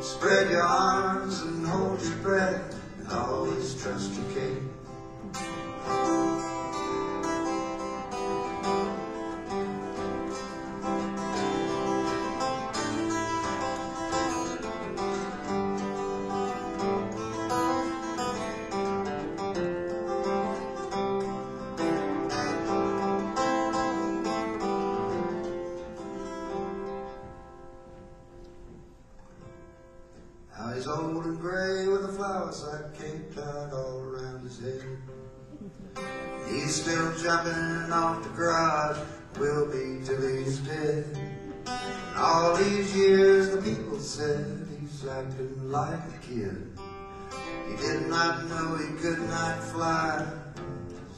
Spread your arms and hold your breath, and always trust your Kate. He did not know he could not fly,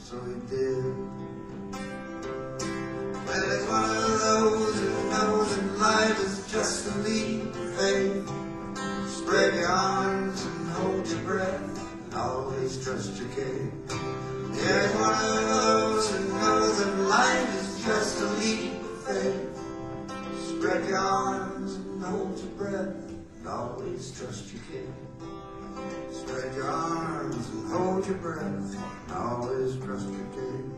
so he did. Well, it's one of those who knows that life is just a leap of faith. Spread your arms and hold your breath, and always trust your kid. Yeah, it's one of those who knows that life is just a leap of faith. Spread your arms and hold your breath, and always trust your kid. Spread your arms and hold your breath, and always trust your kid.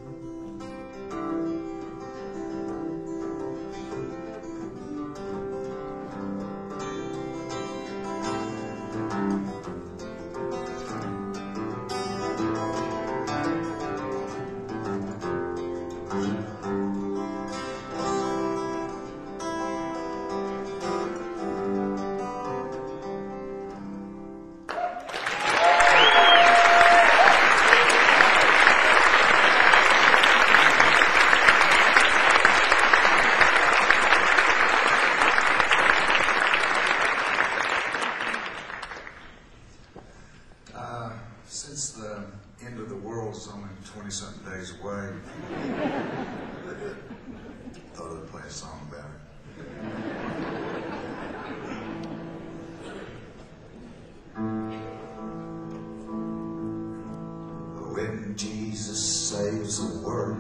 When Jesus saves is the world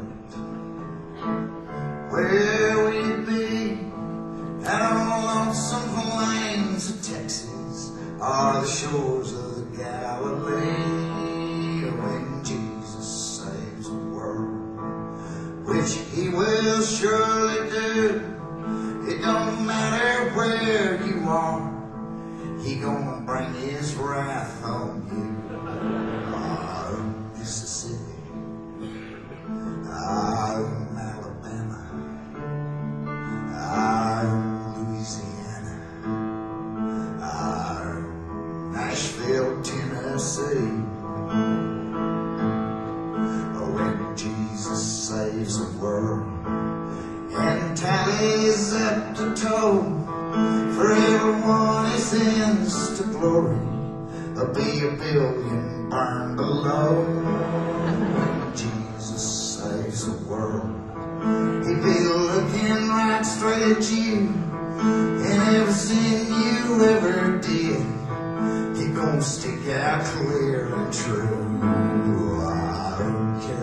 where we'd be. Down on lonesome plains of Texas are the shores of the Galilee. When Jesus saves the world, which he will surely do, it don't matter where you are, he gonna bring his wrath on you. Ah, Mississippi, ah, Alabama, ah, Louisiana, ah, Nashville, Tennessee. Oh, when Jesus saves the world and tallies up the toll, for everyone he sends to glory, there'll be a billion burned below. When Jesus saves the world, he'd be looking right straight at you, and every sin you ever did, he gonna stick out clear and true. I don't care.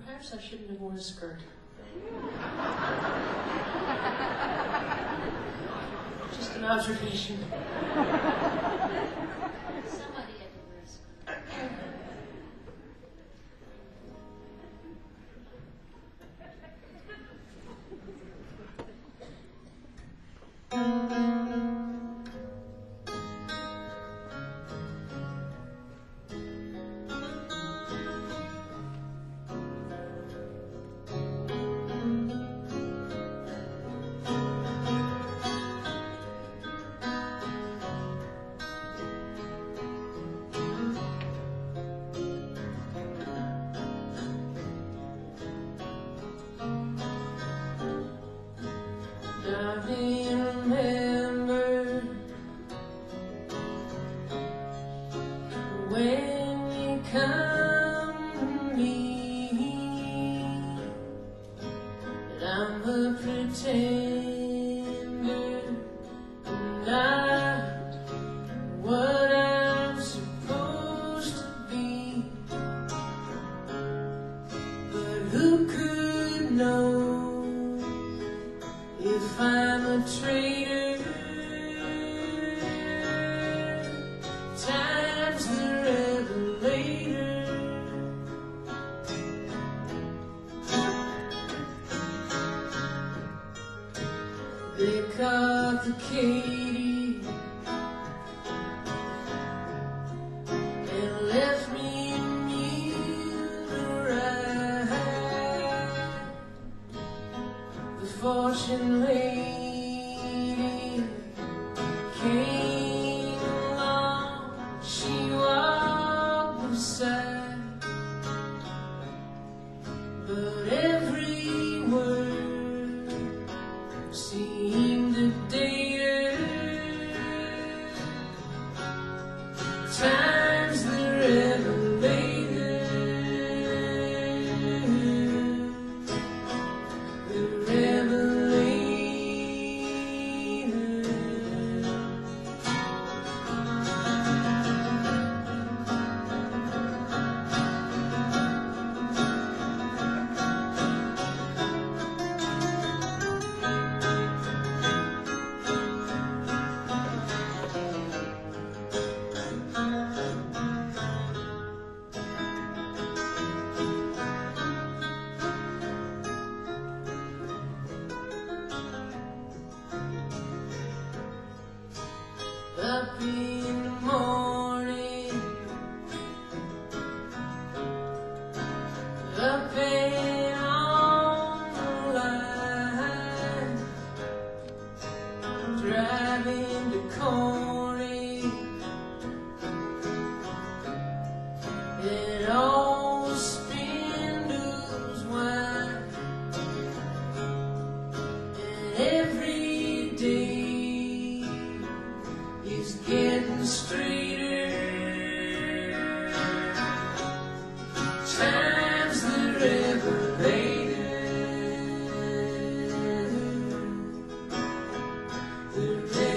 Perhaps I shouldn't have worn a skirt. Just an observation. Somebody had to wear a skirt. But every word seemed a day. happy morning. The pain on the land, driving to Corey. It all spindles wide, and every day is getting straighter. Time's the revelator, the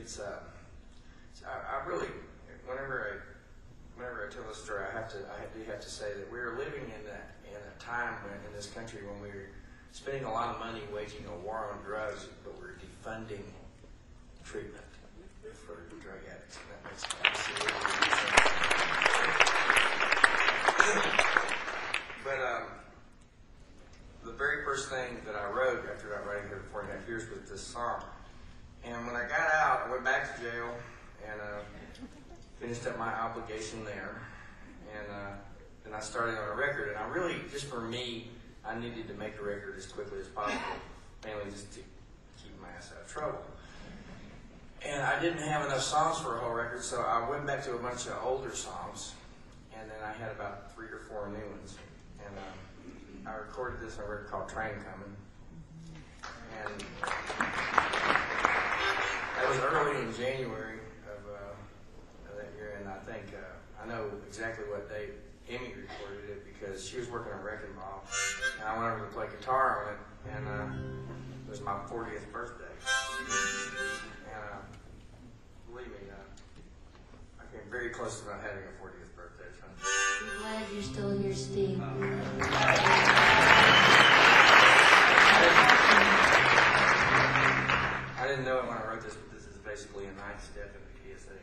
It's, uh, I, I really, whenever I, whenever I tell this story, I have to, I do have to say that we were living in that in a time when, in this country when we were spending a lot of money waging a war on drugs, but we were defunding treatment for drug addicts, and that makes absolutely sense. But um, the very first thing that I wrote after I writing here for four and a half years was this song. And when I got out, I went back to jail and uh, finished up my obligation there. And uh, then I started on a record. And I really, just for me, I needed to make a record as quickly as possible, mainly just to keep my ass out of trouble. And I didn't have enough songs for a whole record, so I went back to a bunch of older songs. And then I had about three or four new ones. And um, I recorded this on a record called Train Coming. And that was early in January of, uh, of that year, and I think uh, I know exactly what date Emmy recorded it because she was working on Wrecking Ball, and I went over to play guitar on it, and uh, it was my fortieth birthday. And uh, believe me, uh, I came very close to not having a fortieth birthday. I'm glad you're still here, Steve. I didn't know it when I wrote this, but this is basically a ninth step in the key of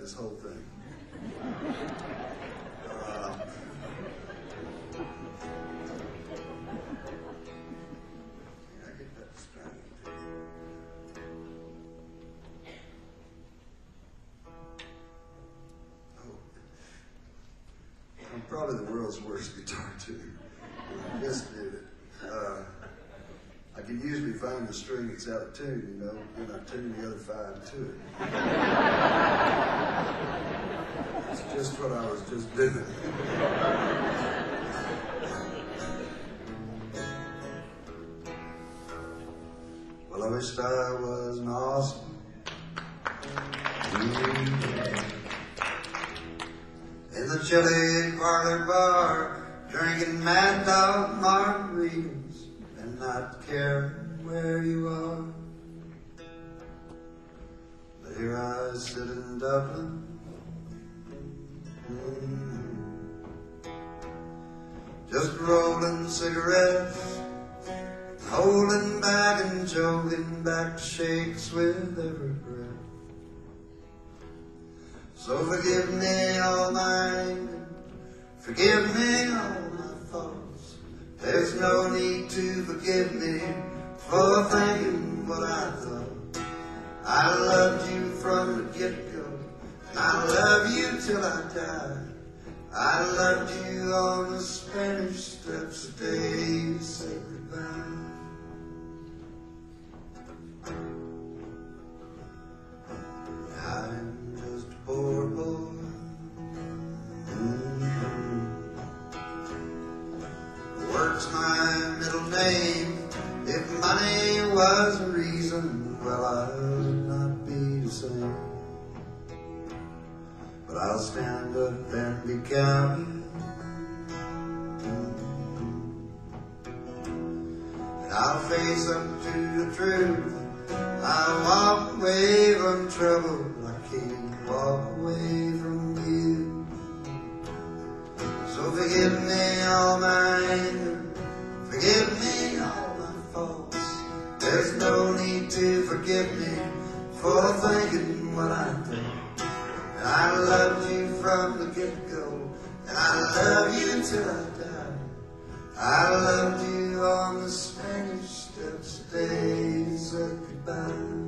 This whole thing. Uh, I'm probably the world's worst guitar tuner. I just did it. Uh, I can usually find the string that's out of tune, you know, then I tune the other five to it. It's just what I was just doing. Well, I wished I was an awesome. Mm-hmm. In the chilly parlor bar, drinking mad dog margaritas and not caring where you are. But here I sit in Dublin. Just rolling cigarettes, holding back and choking back shakes with every breath. So forgive me all my anger, forgive me all my thoughts. There's no need to forgive me for thinking what I thought. I loved you from the get-go, I love you till I die. I loved you on the Spanish steps the day you said goodbye. I'm just a poor boy. Mm-hmm. Work's my middle name. If money was a reason, well, I would not be the same. But I'll stand up and be counted, and I'll face up to the truth. I'll walk away from trouble, I can't walk away from you. So forgive me all my anger, forgive me all my faults. There's no need to forgive me for thinking what I think. I loved you from the get-go, and I love you till I die. I loved you on the Spanish steps, days of goodbye.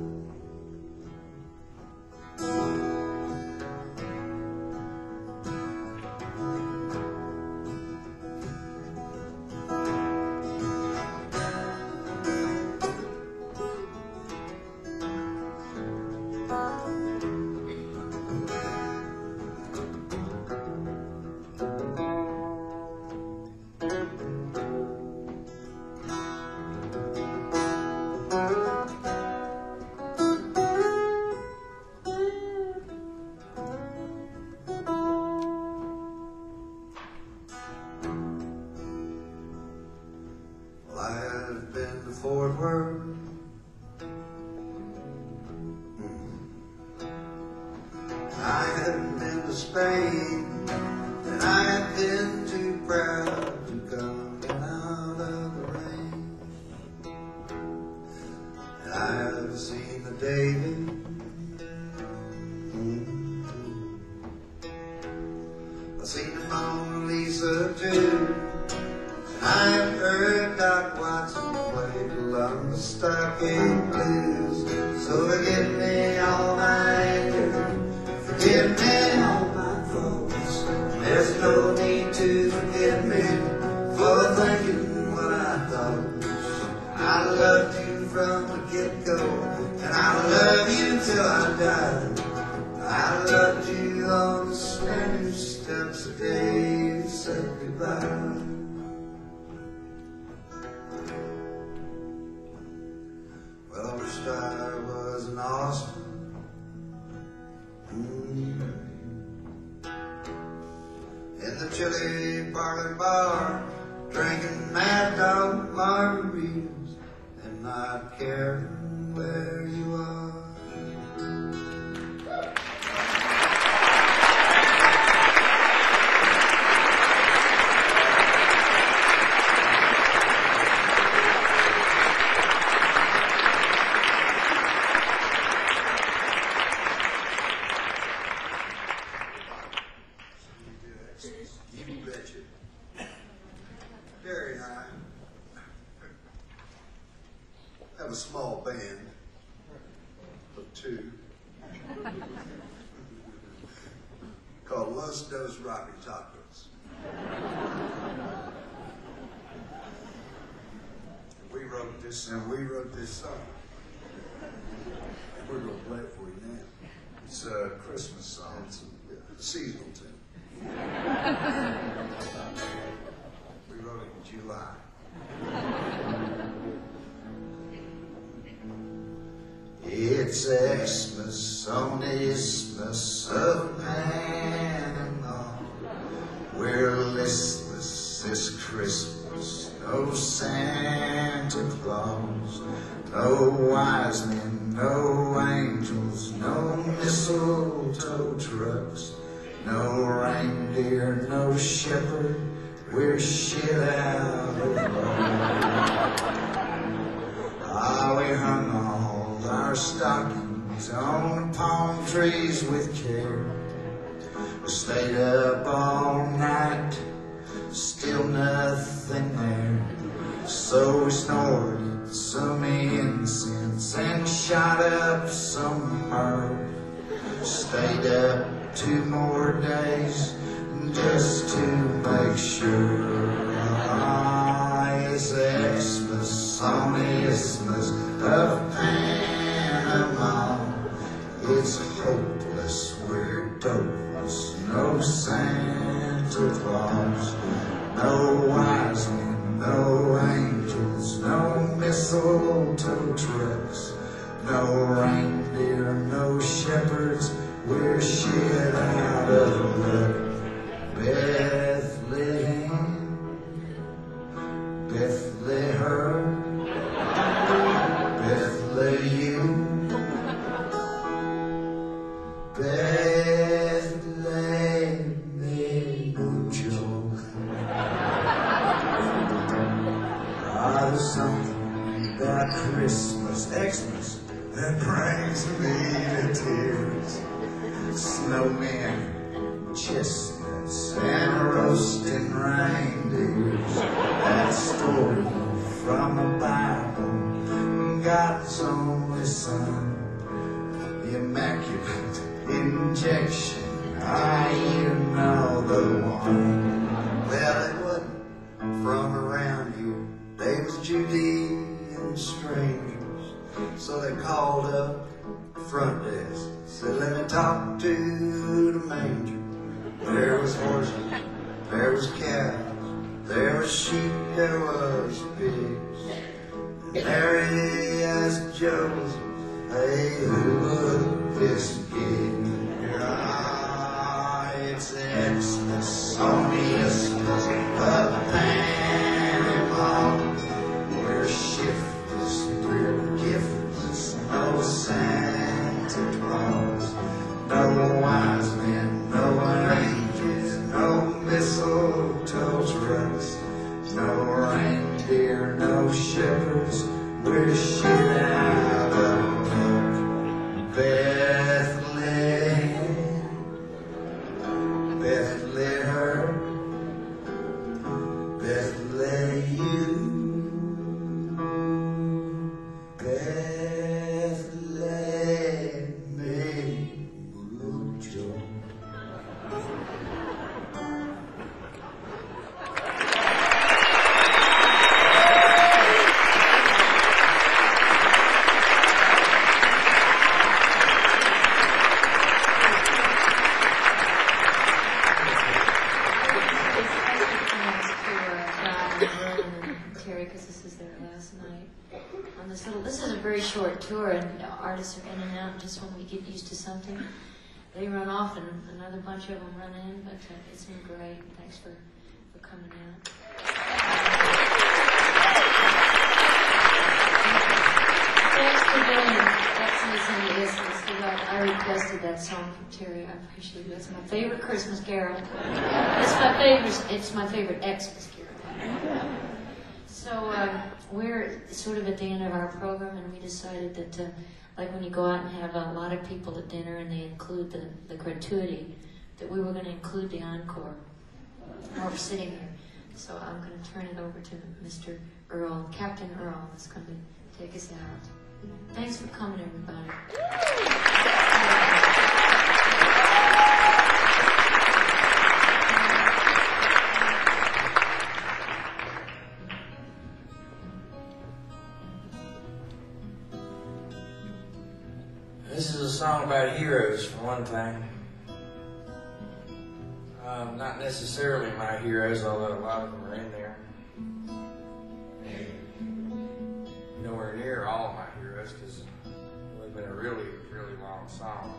Fort Worth, I hadn't been to Spain, and I had been too proud to come out of the rain. And I have seen the David, mm-hmm. I've seen the Mona Lisa too, and I have heard Doc Watson play along the stockade blues. So forgive me all my anger, forgive me all my faults. There's no need to forgive me for thinking what I thought. I loved you from the get-go, and I love you till I die. I loved you on the Spanish steps the day you said goodbye. I was in Austin, mm-hmm. in the chilly parlor bar, drinking Mad Dog margaritas and not caring where you are. And we wrote this song, and we're going to play it for you now. It's a Christmas song. It's a seasonal tune. We wrote it in July. It's Xmas on the Isthmus of Panama. We're listless this Christmas. No Santa Claus, no wise men, no angels, no mistletoe trucks, no reindeer, no shepherd, we're shit out of luck. Ah, we hung all our stockings on the palm trees with care. We stayed up all night, still nothing there. So we snorted some incense and shot up some myrrh. Stayed up two more days just to make sure. Ah, it's Xmas on the Isthmus of Panama. It's hopeless, we're dopeless, no Santa Claus, no wise men, no angels, no mistletoe trucks, no reindeer, no shepherds, we're shit out of luck. Bethlehem, Bethlehem, Bethlehem, Bethlehem, ah, there's something about Christmas, Xmas, that brings me to tears. Snowmen, chestnuts, and roasting reindeers. from the Bible, God's only Son, the immaculate injection, I, you know the one. Well, it wasn't from around here, they was Judean strangers, so they called up the front desk, said, let me talk to the manger. There was horses, there was cows, there was sheep, there was pigs, and there he asked Joseph, hey, who would this kid? Ah, it's Isthmus, on the Isthmus of Panama, where shift is through gifts, no Santa Claus, no wise men, no angels, no mistletoe's rust, no reindeer, no shepherds, we're shitting out of Bethlehem, Bethlehem, Bethlehem, Bethlehem. Something. They run off and another bunch of them run in, but uh, it's been great. Thanks for, for coming out. Thanks to Gillian. That's easy. It's, I requested that song from Terry. I appreciate it. It's my favorite Christmas carol. It's my favorite, it's my favorite Xmas carol. So uh, we're sort of at the end of our program, and we decided that uh, like when you go out and have a lot of people at dinner and they include the, the gratuity, that we were going to include the encore while we're sitting here. So I'm going to turn it over to Mister Earl, Captain Earl, who's going to take us out. Thanks for coming, everybody. This is a song about heroes, for one thing. Um, not necessarily my heroes, although a lot of them are in there. And nowhere near all of my heroes, because it would have been a really, really long song.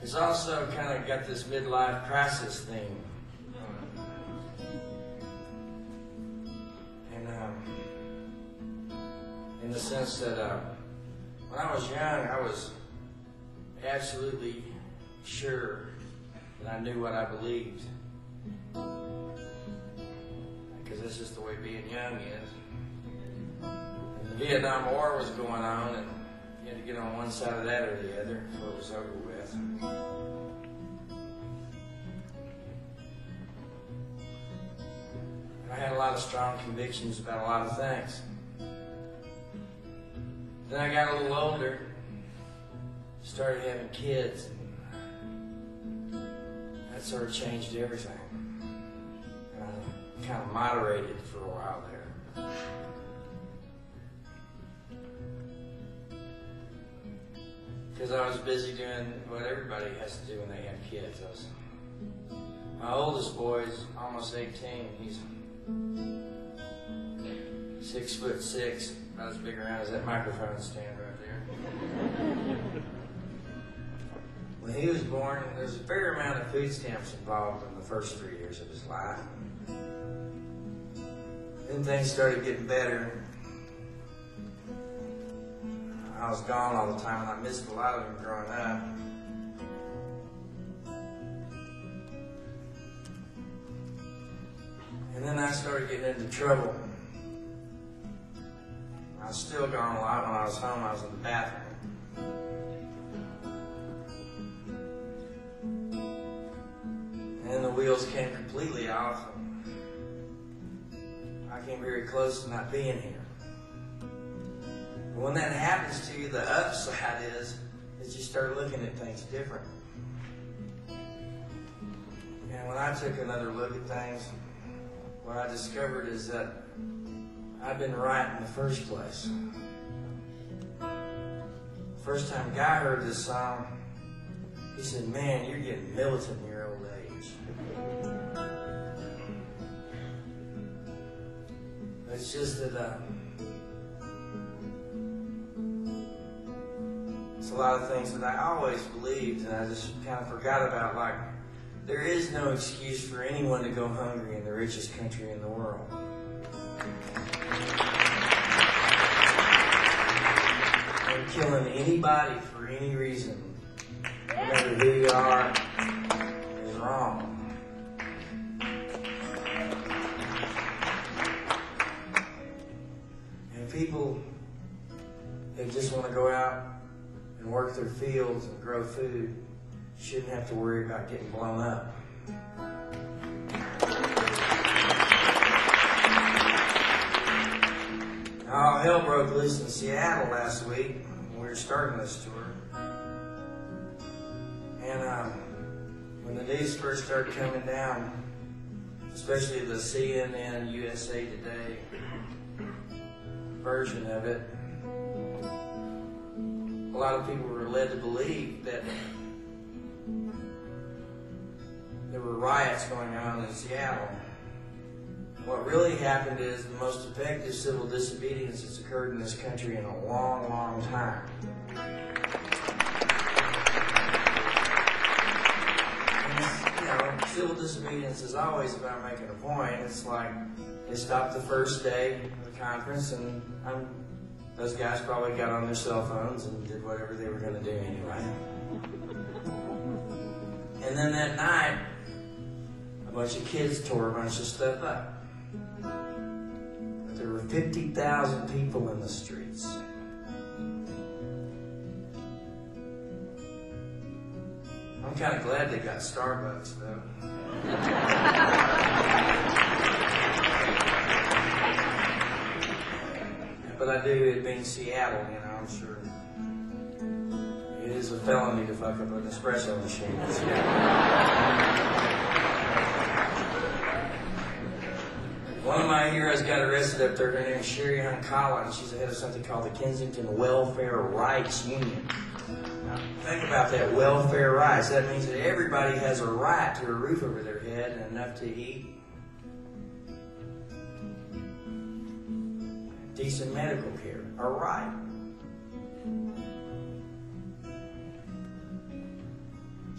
It's also kind of got this midlife crisis theme. And, um... in the sense that uh, when I was young, I was absolutely sure that I knew what I believed. Because that's just the way being young is. And the Vietnam War was going on, and you had to get on one side of that or the other before it was over with. And I had a lot of strong convictions about a lot of things. Then I got a little older, started having kids, and that sort of changed everything. And I kind of moderated for a while there. Because I was busy doing what everybody has to do when they have kids. I was, my oldest boy is almost eighteen. He's six foot six. I was big around as that microphone stand right there. When he was born, there was a fair amount of food stamps involved in the first three years of his life. Then things started getting better. I was gone all the time, and I missed a lot of him growing up. And then I started getting into trouble. I was still gone a lot. When I was home, I was in the bathroom. And then the wheels came completely off. And came very close to not being here. But when that happens to you, the upside is that you start looking at things different. And when I took another look at things, what I discovered is that I've been right in the first place. First time Guy heard this song, he said, "Man, you're getting militant in your old age." It's just that uh, it's a lot of things that I always believed, and I just kind of forgot about. Like, there is no excuse for anyone to go hungry in the richest country in the world. They're killing anybody for any reason, no matter who you are, is wrong. And people, they just want to go out and work their fields and grow food. Shouldn't have to worry about getting blown up. All hell broke loose in Seattle last week when we were starting this tour. And um, when the news first started coming down, especially the C N N U S A Today version of it, a lot of people were led to believe that there were riots going on in Seattle. What really happened is the most effective civil disobedience that's occurred in this country in a long, long time. And, you know, civil disobedience is always about making a point. It's like they stopped the first day of the conference, and I'm, those guys probably got on their cell phones and did whatever they were going to do anyway. And then that night, a bunch of kids tore a bunch of stuff up. But there were fifty thousand people in the streets. I'm kind of glad they got Starbucks, though. But I do, it being Seattle, you know, I'm sure. It is a felony to fuck up an espresso machine in Seattle. One of my heroes got arrested up there. Her name is Sherry Hunt Collins. She's the head of something called the Kensington Welfare Rights Union. Now, think about that, welfare rights. That means that everybody has a right to a roof over their head and enough to eat, decent medical care. A right.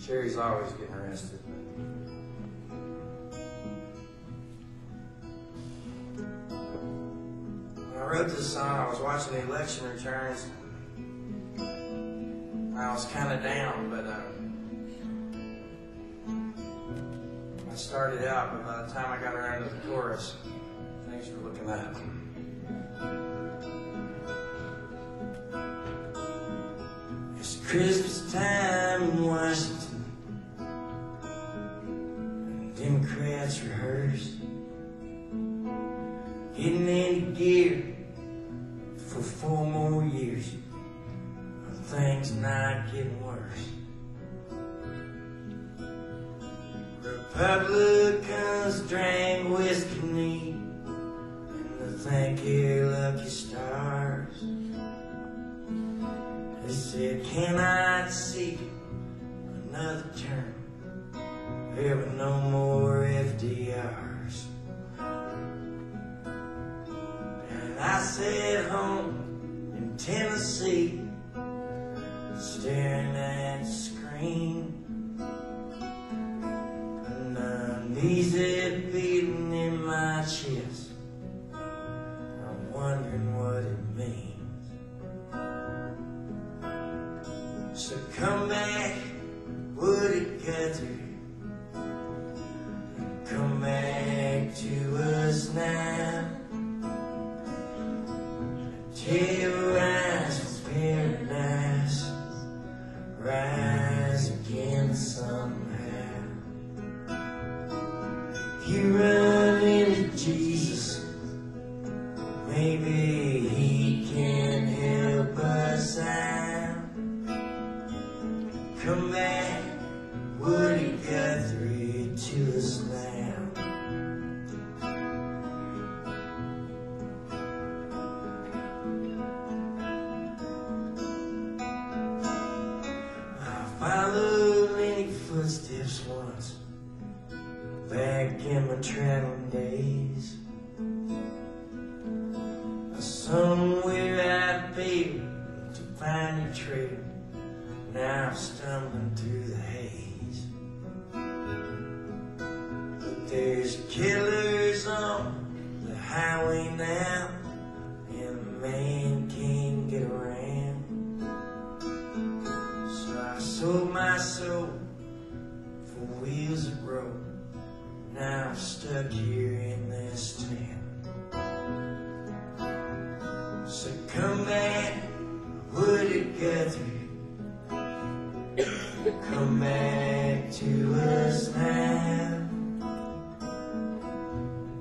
Sherry's always getting arrested. I wrote this song, I was watching the election returns. I was kind of down, but um, I started out, but by the time I got around to the chorus, things were looking up. It's Christmas time in Washington, and Democrats rehearse, getting into gear for four more years, but things not getting worse. Republicans drank whiskey neat, and they thank your lucky stars. They said, "Can I see another term? There were no more F D Rs." I sat home in Tennessee, staring at the screen, an uneasy beating in my chest. I'm wondering what it means. So come back, Woody Guthrie, and come back to us now. Rise is paradise, rise again somehow. You run into Jesus, command wouldn't get through to Islam. I followed many footsteps once, back in my traveling days. Somewhere I'd be to find a trail. Now I'm stumbling through the haze. But there's killers on the highway now, and a man can't get around. So I sold my soul for wheels of road. Now I'm stuck here in this town. So come back, would it get through? Come back to us now.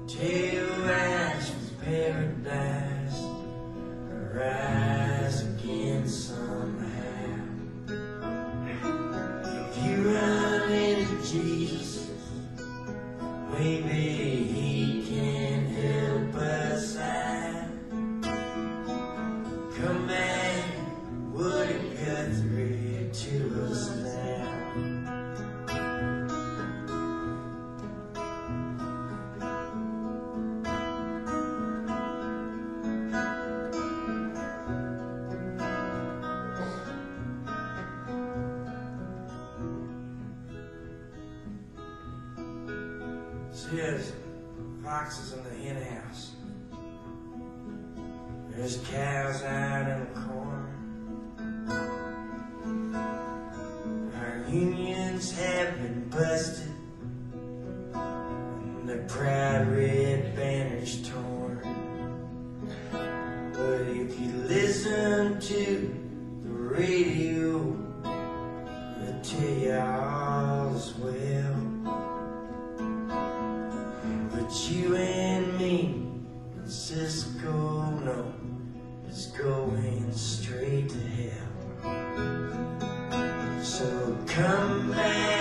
Taillights from paradise arise again somehow. If you run into Jesus, maybe he can help us out. Come back, would it cut through to us now? There's foxes in the hen house. There's cows out in the corn. Our unions have been busted, and the proud red banner's torn. But if you listen to the radio, they'll tell you all is well. But you and me, Cisco, no, it's going straight to hell. So come back.